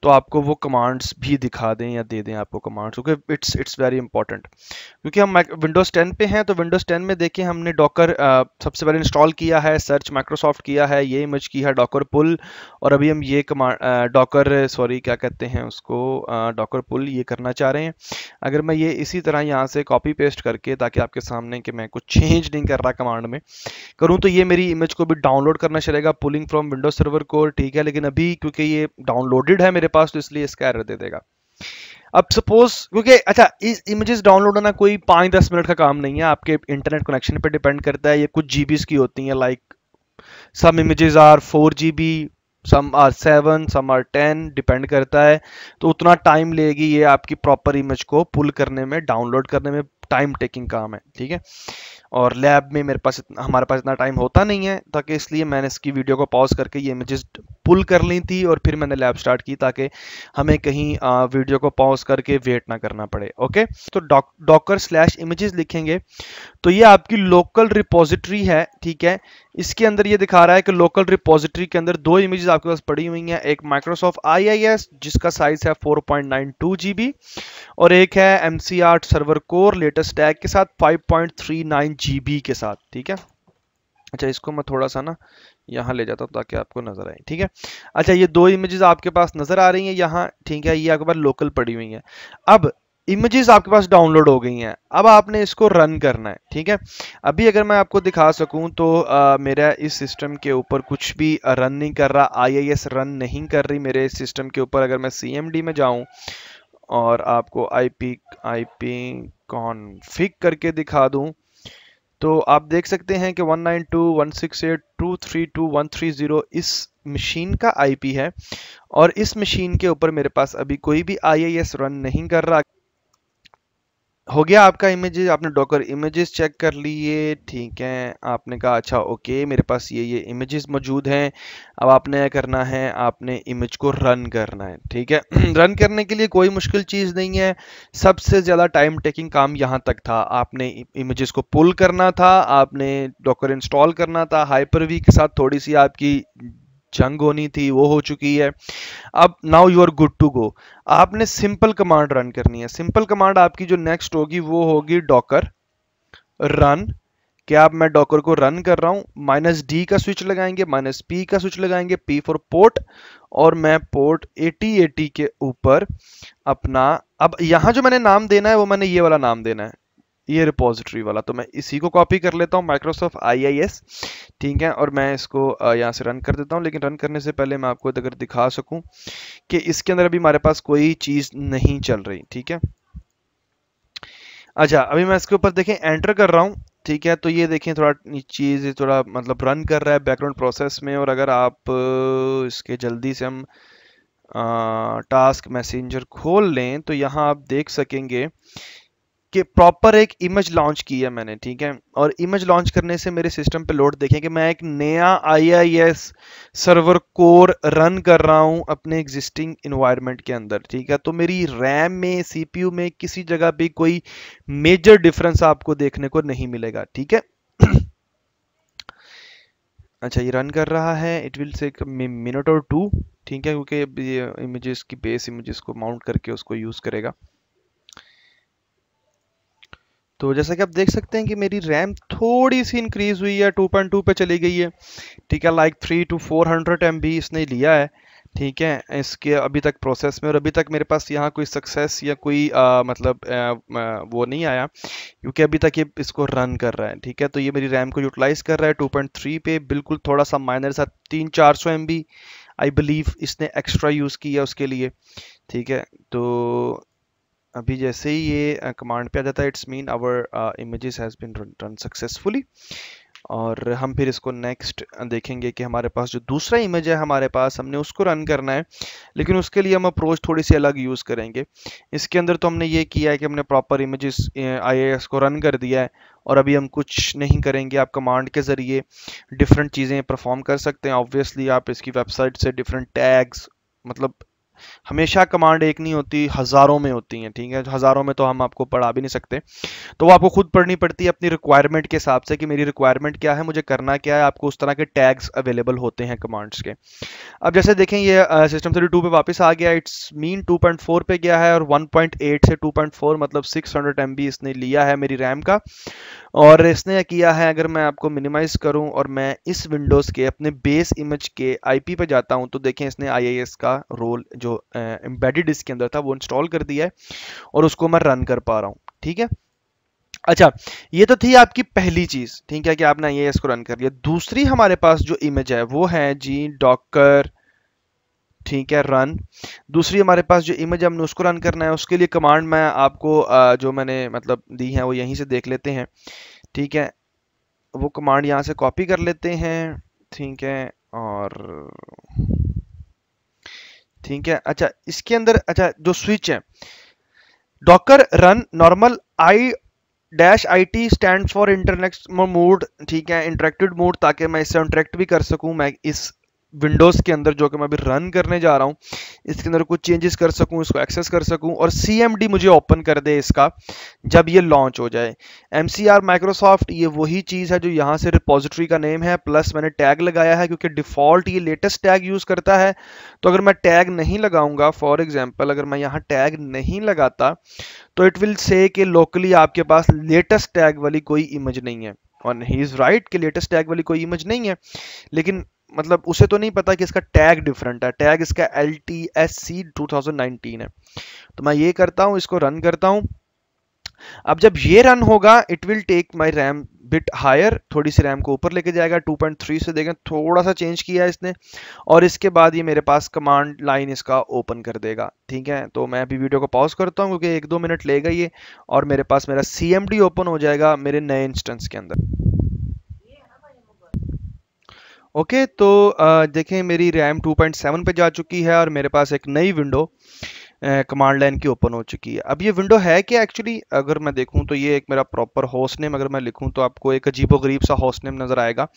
तो आपको वो कमांड्स भी दिखा दें या दे दें आपको कमांड्स, क्योंकि इट्स इट्स वेरी इंपॉर्टेंट। क्योंकि हम विंडोज़ टेन पे हैं, तो विंडोज़ टेन में देखें हमने डॉकर सबसे पहले इंस्टॉल किया है, सर्च माइक्रोसॉफ्ट किया है, ये इमेज की है डॉकर पुल, और अभी हम ये कमांड डॉकर सॉरी क्या कहते हैं उसको डॉकर पुल ये करना चाह रहे हैं। अगर मैं ये इसी तरह यहाँ से कॉपी पेस्ट करके, ताकि आपके सामने कि मैं कुछ चेंज नहीं कर रहा कमांड में करूँ, तो ये मेरी इमेज को भी डाउनलोड करना चलेगा, pulling from Windows server core, ठीक है। लेकिन अभी क्योंकि ये डाउनलोडेड है मेरे पास, तो इसलिए इसका एरर दे देगा। अब सपोज, क्योंकि अच्छा इस इमेजेस डाउनलोड होना कोई पाँच दस मिनट का काम नहीं है, आपके इंटरनेट कनेक्शन पे डिपेंड करता है। ये कुछ जीबीस की होती हैं, like some images are four GB, some are seven, some are ten, depend करता है। तो उतना टाइम लेगी ये आपकी प्रॉपर इमेज को पुल करने में, डाउनलोड करने में, टाइम टेकिंग काम है, ठीक है। और लैब में मेरे पास इतना, हमारे पास इतना टाइम होता नहीं है, ताकि इसलिए मैंने इसकी वीडियो को पॉज करके ये इमेजेस पुल कर ली थी, और फिर मैंने लैब स्टार्ट की, ताकि हमें कहीं आ, वीडियो को पॉज करके वेट ना करना पड़े, ओके। तो डॉकर स्लैश इमेजेस लिखेंगे तो ये आपकी लोकल रिपोजिटरी है, ठीक है। इसके अंदर ये दिखा रहा है कि लोकल रिपोजिटरी के अंदर दो इमेजेस आपके पास पड़ी हुई हैं, एक माइक्रोसॉफ्ट आई आई एस जिसका साइज है four point nine two GB, और एक है M C R server core latest tag के साथ five point three nine GB के साथ, ठीक है। अच्छा, इसको मैं थोड़ा सा ना यहाँ ले जाता हूँ ताकि आपको नजर आए, ठीक है। अच्छा, ये दो इमेजेस आपके पास नजर आ रही हैं यहाँ, ठीक है, ये आपके पास लोकल पड़ी हुई हैं। अब इमेजेस आपके पास डाउनलोड हो गई हैं, अब आपने इसको रन करना है, ठीक है। अभी अगर मैं आपको दिखा सकूं तो आ, मेरा इस सिस्टम के ऊपर कुछ भी रन नहीं कर रहा, आई आई एस रन नहीं कर रही मेरे इस सिस्टम के ऊपर। अगर मैं सी एम डी में जाऊं और आपको आईपी आईपी कॉन्फिग करके दिखा दूं, तो आप देख सकते हैं कि one nine two dot one six eight dot two three two dot one three zero इस मशीन का आईपी है, और इस मशीन के ऊपर मेरे पास अभी कोई भी आई आई एस रन नहीं कर रहा। हो गया आपका इमेजेस, आपने डॉकर इमेजेस चेक कर लिए, ठीक है। आपने कहा अच्छा ओके, मेरे पास ये ये इमेजेस मौजूद हैं। अब आपने क्या करना है, आपने इमेज को रन करना है, ठीक है। रन करने के लिए कोई मुश्किल चीज़ नहीं है, सबसे ज़्यादा टाइम टेकिंग काम यहाँ तक था। आपने इमेजेस को पुल करना था, आपने डॉकर इंस्टॉल करना था, हाइपर-वी के साथ थोड़ी सी आपकी जंग होनी थी, वो हो चुकी है। अब now you are good to go, आपने सिंपल कमांड रन करनी है। सिंपल कमांड आपकी जो नेक्स्ट होगी वो होगी डॉकर रन। क्या आप मैं डॉकर को रन कर रहा हूँ, माइनस डी का स्विच लगाएंगे, माइनस पी का स्विच लगाएंगे, पी फॉर पोर्ट, और मैं पोर्ट एटी एटी के ऊपर अपना, अब यहाँ जो मैंने नाम देना है वो मैंने ये वाला नाम देना है, ये रिपोजिटरी वाला, तो मैं इसी को कॉपी कर लेता हूँ, माइक्रोसॉफ्ट आई आई एस, ठीक है। और मैं इसको यहाँ से रन कर देता हूँ। लेकिन रन करने से पहले मैं आपको अगर दिखा सकूँ कि इसके अंदर अभी हमारे पास कोई चीज़ नहीं चल रही, ठीक है। अच्छा, अभी मैं इसके ऊपर देखें एंटर कर रहा हूँ, ठीक है, तो ये देखें थोड़ा चीज़ थोड़ा मतलब रन कर रहा है बैकग्राउंड प्रोसेस में। और अगर आप इसके जल्दी से हम आ, टास्क मैसेंजर खोल लें, तो यहाँ आप देख सकेंगे कि प्रॉपर एक इमेज लॉन्च की है मैंने, ठीक है। और इमेज लॉन्च करने से मेरे सिस्टम पे लोड देखें कि मैं एक नया I I S server core run कर रहा हूं अपने एग्जिस्टिंग इन्वायरमेंट के अंदर, ठीक है। तो मेरी रैम में, सी पी यू में किसी जगह भी कोई मेजर डिफरेंस आपको देखने को नहीं मिलेगा, ठीक है। अच्छा, ये रन कर रहा है, इट विल टेक मिनट और टू, ठीक है, क्योंकि ये इमेजेस की बेस इमेजेस को माउंट करके उसको यूज करेगा। तो जैसा कि आप देख सकते हैं कि मेरी रैम थोड़ी सी इंक्रीज हुई है, टू पॉइंट टू पे चली गई है, ठीक है, like three two four hundred M B इसने लिया है, ठीक है, इसके अभी तक प्रोसेस में। और अभी तक मेरे पास यहाँ कोई सक्सेस या कोई आ, मतलब आ, आ, वो नहीं आया, क्योंकि अभी तक ये इसको रन कर रहा है, ठीक है। तो ये मेरी रैम को यूटिलाइज कर रहा है टू पॉइंट थ्री पे, बिल्कुल थोड़ा सा माइनर सा तीन चार सौ एम बी आई बिलीव इसने एक्स्ट्रा यूज़ किया उसके लिए, ठीक है। तो अभी जैसे ही ये कमांड पे आ जाता है, it's mean our images has been run successfully, और हम फिर इसको नेक्स्ट देखेंगे कि हमारे पास जो दूसरा इमेज है हमारे पास, हमने उसको रन करना है। लेकिन उसके लिए हम अप्रोच थोड़ी सी अलग यूज़ करेंगे। इसके अंदर तो हमने ये किया है कि हमने proper images I I S को रन कर दिया है, और अभी हम कुछ नहीं करेंगे। आप कमांड के ज़रिए डिफरेंट चीज़ें परफॉर्म कर सकते हैं। ऑब्वियसली आप इसकी वेबसाइट से डिफरेंट टैग्स, मतलब हमेशा कमांड एक नहीं होती, हज़ारों में होती हैं, ठीक है। हज़ारों में तो हम आपको पढ़ा भी नहीं सकते, तो वो आपको खुद पढ़नी पड़ती है अपनी रिक्वायरमेंट के हिसाब से कि मेरी रिक्वायरमेंट क्या है, मुझे करना क्या है। आपको उस तरह के टैग्स अवेलेबल होते हैं कमांड्स के। अब जैसे देखें ये सिस्टम थर्टी टू पर वापस आ गया, it's mean two point four पर गया है और वन पॉइंट एट से टू पॉइंट फोर मतलब सिक्स हंड्रेड एम बी इसने लिया है मेरी रैम का। और इसने किया है, अगर मैं आपको मिनिमाइज़ करूं और मैं इस विंडोज़ के अपने बेस इमेज के आईपी पे जाता हूं तो देखें इसने आई आई एस का रोल जो एम्बेडेड इसके अंदर था वो इंस्टॉल कर दिया है और उसको मैं रन कर पा रहा हूं, ठीक है। अच्छा, ये तो थी आपकी पहली चीज़, ठीक है, कि आपने आई आई एस को रन कर लिया। दूसरी हमारे पास जो इमेज है वो है जी डॉकर, ठीक है, रन। दूसरी हमारे पास जो इमेज हमने उसको रन करना है, उसके लिए कमांड मैं आपको जो मैंने मतलब दी है वो यहीं से देख लेते हैं, ठीक है। वो कमांड यहाँ से कॉपी कर लेते हैं, ठीक है, और ठीक है। अच्छा, इसके अंदर अच्छा जो स्विच है Docker run normal I dash I T stand for interact mode, ठीक है, इंटरेक्टेड मोड, ताकि मैं इससे इंटरेक्ट भी कर सकूं। मैं इस विंडोज़ के अंदर जो कि मैं अभी रन करने जा रहा हूँ इसके अंदर कुछ चेंजेस कर सकूँ, इसको एक्सेस कर सकूँ। और सी एम डी मुझे ओपन कर दे इसका जब ये लॉन्च हो जाए। एम सी आर माइक्रोसॉफ्ट, ये वही चीज़ है जो यहाँ से रिपोजिटरी का नेम है, प्लस मैंने टैग लगाया है क्योंकि डिफ़ॉल्ट ये लेटेस्ट टैग यूज़ करता है। तो अगर मैं टैग नहीं लगाऊंगा, फॉर एग्जाम्पल अगर मैं यहाँ टैग नहीं लगाता तो इट विल से कि लोकली आपके पास लेटेस्ट टैग वाली कोई इमेज नहीं है। और ही इज़ राइट कि लेटेस्ट टैग वाली कोई इमेज नहीं है, लेकिन मतलब उसे तो नहीं पता कि इसका टैग डिफरेंट है। टैग इसका L T S C two thousand nineteen है। तो मैं ये करता हूँ, इसको रन करता हूँ। अब जब ये रन होगा it will take my RAM bit higher, थोड़ी सी रैम को ऊपर लेके जाएगा, टू पॉइंट थ्री से देखें थोड़ा सा चेंज किया है इसने। और इसके बाद ये मेरे पास कमांड लाइन इसका ओपन कर देगा, ठीक है। तो मैं अभी वीडियो को पॉज करता हूँ क्योंकि एक दो मिनट लेगा ये, और मेरे पास मेरा सी एम डी ओपन हो जाएगा मेरे नए इंस्टेंस के अंदर। ओके okay, तो आ, देखें मेरी रैम टू पॉइंट सेवन पे जा चुकी है और मेरे पास एक नई विंडो कमांड लाइन की ओपन हो चुकी है। अब ये विंडो है कि एक्चुअली अगर मैं देखूं तो ये एक मेरा प्रॉपर होस्ट नेम, अगर मैं लिखूं तो आपको एक अजीबोगरीब सा होस्ट नेम नज़र आएगा।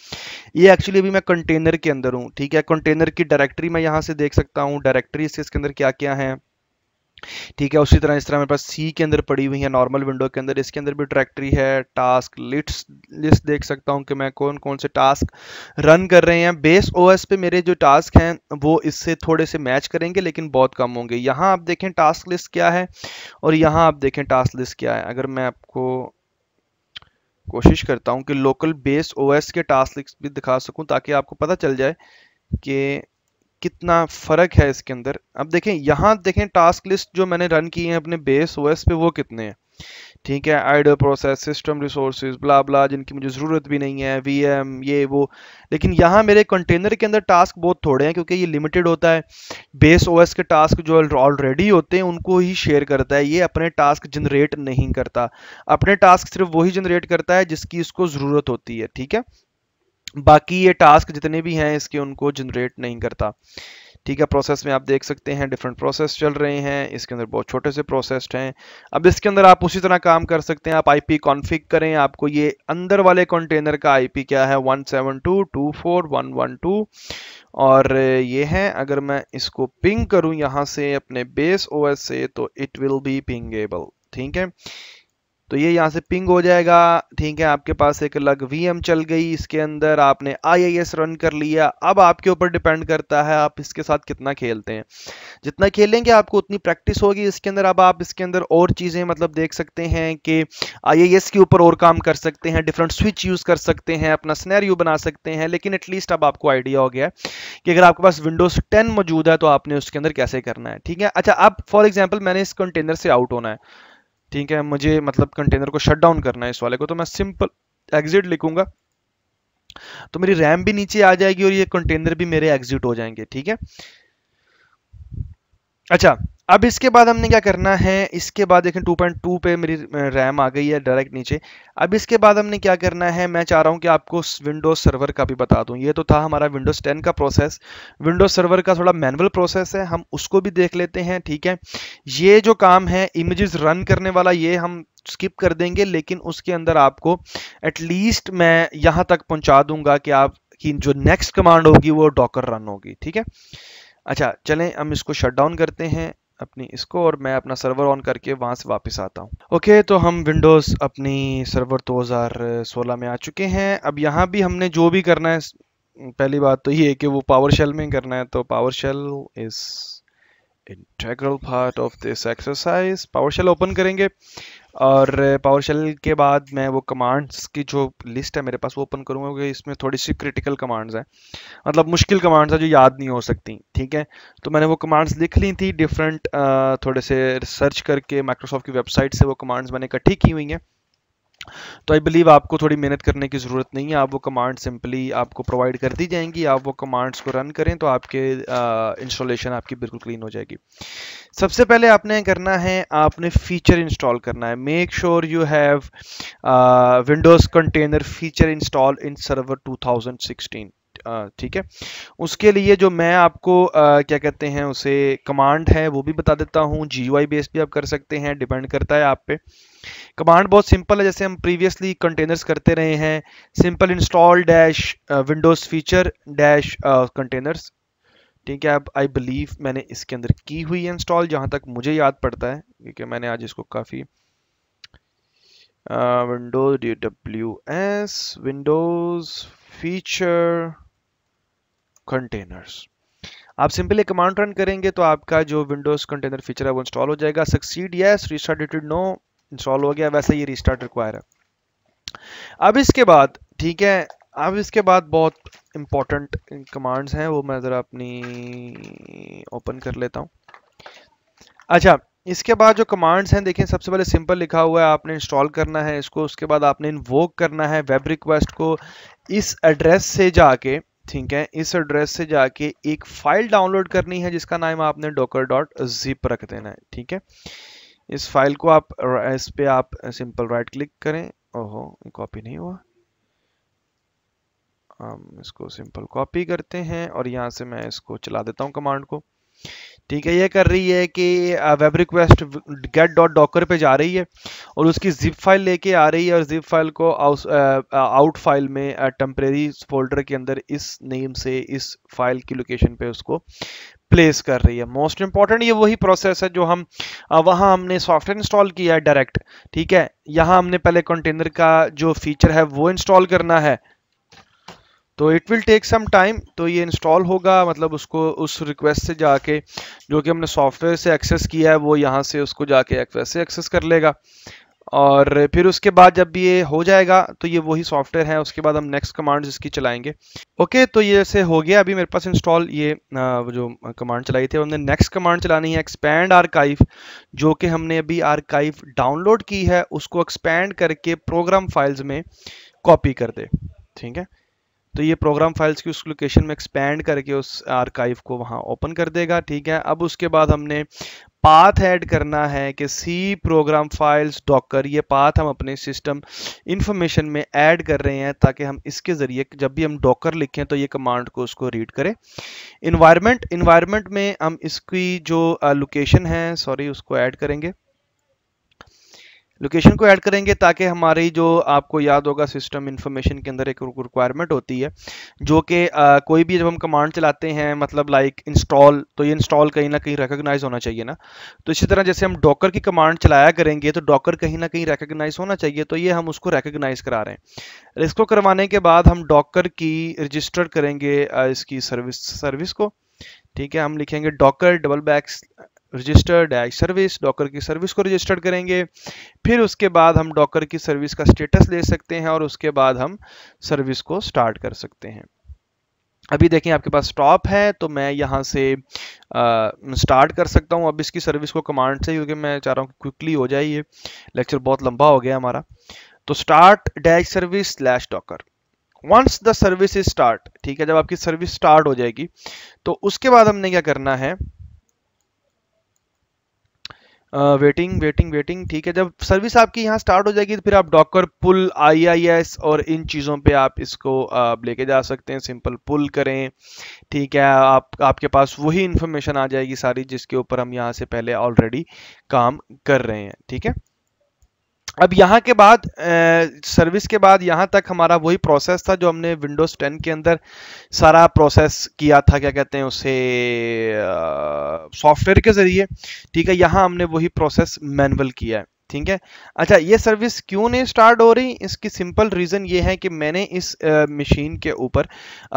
ये एक्चुअली अभी मैं कंटेनर के अंदर हूँ, ठीक है। कंटेनर की डायरेक्टरी मैं यहाँ से देख सकता हूँ, डायरेक्टरी से इसके अंदर क्या क्या है, ठीक है। उसी तरह इस तरह मेरे पास सी के अंदर पड़ी हुई है नॉर्मल विंडो के अंदर, इसके अंदर भी डायरेक्टरी है। टास्क लिस्ट लिस्ट देख सकता हूं कि मैं कौन कौन से टास्क रन कर रहे हैं। बेस ओएस पे मेरे जो टास्क हैं वो इससे थोड़े से मैच करेंगे लेकिन बहुत कम होंगे। यहां आप देखें टास्क लिस्ट क्या है और यहाँ आप देखें टास्क लिस्ट क्या है। अगर मैं आपको कोशिश करता हूँ कि लोकल बेस ओएस के टास्क लिस्ट भी दिखा सकूँ ताकि आपको पता चल जाए कि कितना फ़र्क है इसके अंदर। अब देखें यहाँ देखें टास्क लिस्ट जो मैंने रन किए हैं अपने बेस ओएस पे वो कितने हैं, ठीक है। Idle process, system resources, blah blah, जिनकी मुझे ज़रूरत भी नहीं है, वीएम, ये वो। लेकिन यहाँ मेरे कंटेनर के अंदर टास्क बहुत थोड़े हैं क्योंकि ये लिमिटेड होता है। बेस ओएस के टास्क जो ऑलरेडी होते हैं उनको ही शेयर करता है, ये अपने टास्क जनरेट नहीं करता। अपने टास्क सिर्फ वही जनरेट करता है जिसकी इसको ज़रूरत होती है, ठीक है। बाकी ये टास्क जितने भी हैं इसके उनको जनरेट नहीं करता, ठीक है। प्रोसेस में आप देख सकते हैं डिफरेंट प्रोसेस चल रहे हैं, इसके अंदर बहुत छोटे से प्रोसेस हैं। अब इसके अंदर आप उसी तरह काम कर सकते हैं, आप आईपी कॉन्फ़िग करें, आपको ये अंदर वाले कंटेनर का आईपी क्या है one seven two dot two four dot one dot one two और ये है। अगर मैं इसको पिंग करूं यहाँ से अपने बेस ओएस से तो इट विल बी पिंगेबल, ठीक है। तो ये यहाँ से पिंग हो जाएगा, ठीक है। आपके पास एक अलग वीएम चल गई, इसके अंदर आपने आई आई एस रन कर लिया। अब आपके ऊपर डिपेंड करता है आप इसके साथ कितना खेलते हैं। जितना खेलेंगे आपको उतनी प्रैक्टिस होगी इसके अंदर। अब आप इसके अंदर और चीज़ें मतलब देख सकते हैं कि आई आई एस के ऊपर और काम कर सकते हैं, डिफरेंट स्विच यूज़ कर सकते हैं, अपना स्नैरियो बना सकते हैं। लेकिन एटलीस्ट अब आपको आइडिया हो गया है कि अगर आपके पास विंडोज़ टेन मौजूद है तो आपने उसके अंदर कैसे करना है, ठीक है। अच्छा, अब फॉर एग्जाम्पल मैंने इस कंटेनर से आउट होना है, ठीक है, मुझे मतलब कंटेनर को शट डाउन करना है इस वाले को, तो मैं सिंपल एग्जिट लिखूंगा तो मेरी रैम भी नीचे आ जाएगी और ये कंटेनर भी मेरे एग्जिट हो जाएंगे, ठीक है। अच्छा, अब इसके बाद हमने क्या करना है, इसके बाद देखें टू पॉइंट टू पे मेरी रैम आ गई है डायरेक्ट नीचे। अब इसके बाद हमने क्या करना है, मैं चाह रहा हूँ कि आपको विंडोज़ सर्वर का भी बता दूँ। ये तो था हमारा विंडोज़ टेन का प्रोसेस, विंडोज़ सर्वर का थोड़ा मैनुअल प्रोसेस है, हम उसको भी देख लेते हैं, ठीक है। ये जो काम है इमेजेस रन करने वाला ये हम स्किप कर देंगे, लेकिन उसके अंदर आपको एटलीस्ट मैं यहाँ तक पहुँचा दूंगा कि आपकी जो नेक्स्ट कमांड होगी वो डॉकर रन होगी, ठीक है। अच्छा चलें हम इसको शट डाउन करते हैं अपनी इसको, और मैं अपना सर्वर ऑन करके वहाँ से वापस आता हूँ। ओके तो हम विंडोज़ अपनी सर्वर दो हज़ार सोलह में आ चुके हैं। अब यहाँ भी हमने जो भी करना है, पहली बात तो ये है कि वो पावरशेल में करना है, तो PowerShell is integral part of this exercise. PowerShell open करेंगे और पावरशेल के बाद मैं वो कमांड्स की जो लिस्ट है मेरे पास वो ओपन करूँगा, क्योंकि इसमें थोड़ी सी क्रिटिकल कमांड्स हैं, मतलब मुश्किल कमांड्स हैं जो याद नहीं हो सकती। ठीक है, तो मैंने वो कमांड्स लिख ली थी डिफरेंट, थोड़े से सर्च करके माइक्रोसॉफ्ट की वेबसाइट से वो कमांड्स मैंने इकट्ठी की हुई हैं। तो आई बिलीव आपको थोड़ी मेहनत करने की ज़रूरत नहीं है, आप वो कमांड सिंपली आपको प्रोवाइड कर दी जाएंगी, आप वो कमांड्स को रन करें तो आपके इंस्टॉलेशन आपकी बिल्कुल क्लीन हो जाएगी। सबसे पहले आपने करना है, आपने फ़ीचर इंस्टॉल करना है। Make sure you have Windows container feature install in server two thousand sixteen. ठीक है, उसके लिए जो मैं आपको आ, क्या कहते हैं उसे कमांड है वो भी बता देता हूँ। जी यू आई बेस भी आप कर सकते हैं, डिपेंड करता है आप पे। कमांड बहुत सिंपल है, जैसे हम प्रीवियसली कंटेनर्स करते रहे हैं, simple install dash Windows feature dash containers. ठीक है, अब आई बिलीव मैंने इसके अंदर की हुई है इंस्टॉल, जहाँ तक मुझे याद पड़ता है, क्योंकि मैंने आज इसको काफ़ी Windows D W S Windows feature containers. आप सिंपली कमांड रन करेंगे तो आपका जो विंडोज़ कंटेनर फीचर है वो इंस्टॉल हो जाएगा। Succeed yes, restart needed no, install हो गया, वैसे ये रिस्टार्ट रिक्वायर है। अब इसके बाद ठीक है, अब इसके बाद बहुत इंपॉर्टेंट कमांड्स हैं, वो मैं ज़रा अपनी ओपन कर लेता हूँ। अच्छा, इसके बाद जो कमांड्स हैं देखें, सबसे पहले सिंपल लिखा हुआ है, आपने इंस्टॉल करना है इसको। उसके बाद आपने इन्वोक करना है वेब रिक्वेस्ट को, इस एड्रेस से जाके, ठीक है, इस एड्रेस से जाके एक फाइल डाउनलोड करनी है जिसका नाम आपने डॉकर डॉट जिप रख देना है। ठीक है, इस फाइल को आप, इस पे आप सिंपल राइट क्लिक करें। ओहो, कॉपी नहीं हुआ, हम इसको सिंपल कॉपी करते हैं और यहाँ से मैं इसको चला देता हूँ कमांड को। ठीक है, ये कर रही है कि web request get dot Docker पे जा रही है और उसकी जिप फाइल लेके आ रही है और जिप फाइल को आउट फाइल में टेम्परेरी फोल्डर के अंदर इस नेम से इस फाइल की लोकेशन पे उसको प्लेस कर रही है। मोस्ट इंपॉर्टेंट ये वही प्रोसेस है जो हम वहाँ हमने सॉफ्टवेयर इंस्टॉल किया है डायरेक्ट। ठीक है, यहाँ हमने पहले कंटेनर का जो फीचर है वो इंस्टॉल करना है, तो it will take some time. तो ये इंस्टॉल होगा, मतलब उसको उस रिक्वेस्ट से जाके जो कि हमने सॉफ्टवेयर से एक्सेस किया है वो यहाँ से उसको जाके एक्सेस से एक्सेस कर लेगा और फिर उसके बाद जब ये हो जाएगा तो ये वही सॉफ्टवेयर है। उसके बाद हम नेक्स्ट कमांड्स इसकी चलाएंगे। ओके, तो ये से हो गया, अभी मेरे पास इंस्टॉल ये जो कमांड चलाई थी। हमने नेक्स्ट कमांड चलानी है एक्सपैंड आर्काइव, जो कि हमने अभी आर्काइव डाउनलोड की है उसको एक्सपैंड करके प्रोग्राम फाइल्स में कॉपी कर दे। ठीक है, तो ये प्रोग्राम फाइल्स की उस लोकेशन में एक्सपैंड करके उस आर्काइव को वहाँ ओपन कर देगा। ठीक है, अब उसके बाद हमने पाथ ऐड करना है कि सी प्रोग्राम फाइल्स डॉकर, ये पाथ हम अपने सिस्टम इंफॉर्मेशन में ऐड कर रहे हैं ताकि हम इसके ज़रिए जब भी हम डॉकर लिखें तो ये कमांड को उसको रीड करें। इन्वायरमेंट, इन्वायरमेंट में हम इसकी जो लोकेशन है, सॉरी, उसको ऐड करेंगे, लोकेशन को ऐड करेंगे ताकि हमारी जो आपको याद होगा सिस्टम इन्फॉर्मेशन के अंदर एक रिक्वायरमेंट होती है जो कि कोई भी जब हम कमांड चलाते हैं, मतलब लाइक इंस्टॉल, तो ये इंस्टॉल कहीं ना कहीं रिकॉग्नाइज होना चाहिए ना। तो इसी तरह जैसे हम डॉकर की कमांड चलाया करेंगे तो डॉकर कहीं ना कहीं रिकॉग्नाइज होना चाहिए, तो ये हम उसको रिकॉग्नाइज करा रहे हैं। इसको करवाने के बाद हम डॉकर की रजिस्टर करेंगे इसकी सर्विस सर्विस को। ठीक है, हम लिखेंगे Docker double backs register dash service, Docker की सर्विस को रजिस्टर्ड करेंगे। फिर उसके बाद हम डॉकर की सर्विस का स्टेटस ले सकते हैं और उसके बाद हम सर्विस को स्टार्ट कर सकते हैं। अभी देखें आपके पास स्टॉप है, तो मैं यहाँ से आ, स्टार्ट कर सकता हूँ अब इसकी सर्विस को कमांड से, क्योंकि मैं चाह रहा हूँ क्विकली हो जाए, ये लेक्चर बहुत लंबा हो गया हमारा। तो start dash service slash Docker, once the service is start. ठीक है, जब आपकी सर्विस स्टार्ट हो जाएगी तो उसके बाद हमने क्या करना है, वेटिंग वेटिंग वेटिंग ठीक है, जब सर्विस आपकी यहाँ स्टार्ट हो जाएगी तो फिर आप Docker pull I I S और इन चीज़ों पे आप इसको uh, लेके जा सकते हैं। सिंपल पुल करें, ठीक है, आप आपके पास वही इन्फॉर्मेशन आ जाएगी सारी जिसके ऊपर हम यहाँ से पहले ऑलरेडी काम कर रहे हैं। ठीक है, अब यहाँ के बाद सर्विस के बाद यहाँ तक हमारा वही प्रोसेस था जो हमने विंडोज़ टेन के अंदर सारा प्रोसेस किया था, क्या कहते हैं उसे, सॉफ्टवेयर के ज़रिए, ठीक है। यहाँ हमने वही प्रोसेस मैनुअल किया है, ठीक है। अच्छा, ये सर्विस क्यों नहीं स्टार्ट हो रही, इसकी सिंपल रीज़न ये है कि मैंने इस मशीन के ऊपर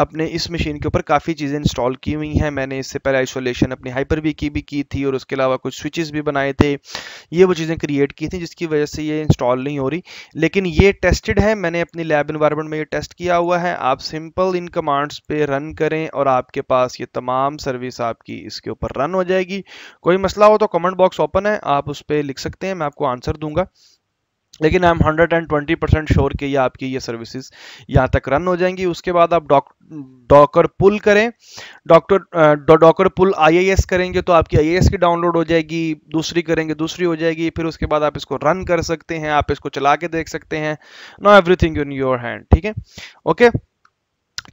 अपने इस मशीन के ऊपर काफ़ी चीज़ें इंस्टॉल की हुई हैं। मैंने इससे पहले आइसोलेशन अपनी हाइपर वी की भी की थी और उसके अलावा कुछ स्विचेस भी बनाए थे, ये वो चीज़ें क्रिएट की थी जिसकी वजह से ये इंस्टॉल नहीं हो रही। लेकिन ये टेस्टेड है, मैंने अपनी लैब इन्वायरमेंट में ये टेस्ट किया हुआ है। आप सिंपल इन कमांड्स पे रन करें और आपके पास ये तमाम सर्विस आपकी इसके ऊपर रन हो जाएगी। कोई मसला हो तो कमेंट बॉक्स ओपन है, आप उस पर लिख सकते हैं, मैं आपको आंसर दूंगा। लेकिन I am hundred and twenty percent sure कि ये आपकी ये सर्विसेज यहाँ तक रन हो जाएंगी। उसके बाद आप डॉक डॉकर पुल करें, doctor Docker pull I I S करेंगे तो आपकी आई आई एस की डाउनलोड हो जाएगी, दूसरी करेंगे दूसरी हो जाएगी, फिर उसके बाद आप इसको रन कर सकते हैं, आप इसको चला के देख सकते हैं। Now everything in your hand, ठीक है, ओके।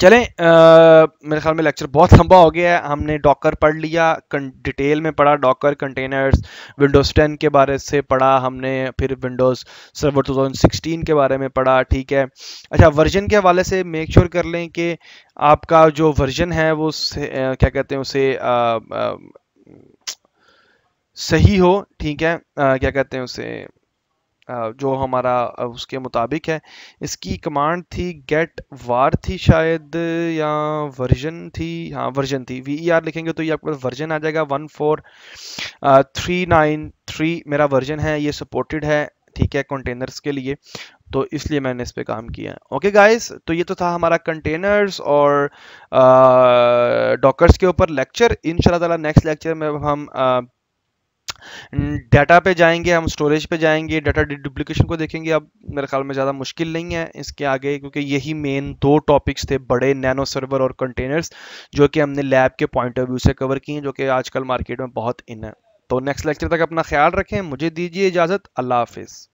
चलें, आ, मेरे ख्याल में लेक्चर बहुत लंबा हो गया है। हमने डॉकर पढ़ लिया, डिटेल में पढ़ा, डॉकर कंटेनर्स, विंडोज़ टेन के बारे से पढ़ा हमने, फिर विंडोज़ सर्वर दो हज़ार सोलह के बारे में पढ़ा, ठीक है। अच्छा, वर्जन के हवाले से मेक श्योर कर लें कि आपका जो वर्जन है वो से, आ, क्या कहते हैं उसे आ, आ, सही हो, ठीक है। आ, क्या कहते हैं उसे जो हमारा उसके मुताबिक है। इसकी कमांड थी गेट वार थी शायद, या वर्जन थी, हाँ वर्जन थी। वी ई आर लिखेंगे तो ये आपके पास वर्जन आ जाएगा। One four three nine three मेरा वर्जन है, ये सपोर्टेड है, ठीक है, कंटेनर्स के लिए, तो इसलिए मैंने इस पे काम किया है। ओके गाइस, तो ये तो था हमारा कंटेनर्स और डॉकर्स के ऊपर लेक्चर। इंशाल्लाह ताला नेक्स्ट लेक्चर में हम आ, डाटा पे जाएंगे, हम स्टोरेज पे जाएंगे, डाटा डुप्लीकेशन को देखेंगे। अब मेरे ख्याल में ज़्यादा मुश्किल नहीं है इसके आगे, क्योंकि यही मेन दो टॉपिक्स थे बड़े, नैनो सर्वर और कंटेनर्स, जो कि हमने लैब के पॉइंट ऑफ व्यू से कवर किए हैं, जो कि आजकल मार्केट में बहुत इन है। तो नेक्स्ट लेक्चर तक अपना ख्याल रखें, मुझे दीजिए इजाज़त, अल्लाह हाफिज़।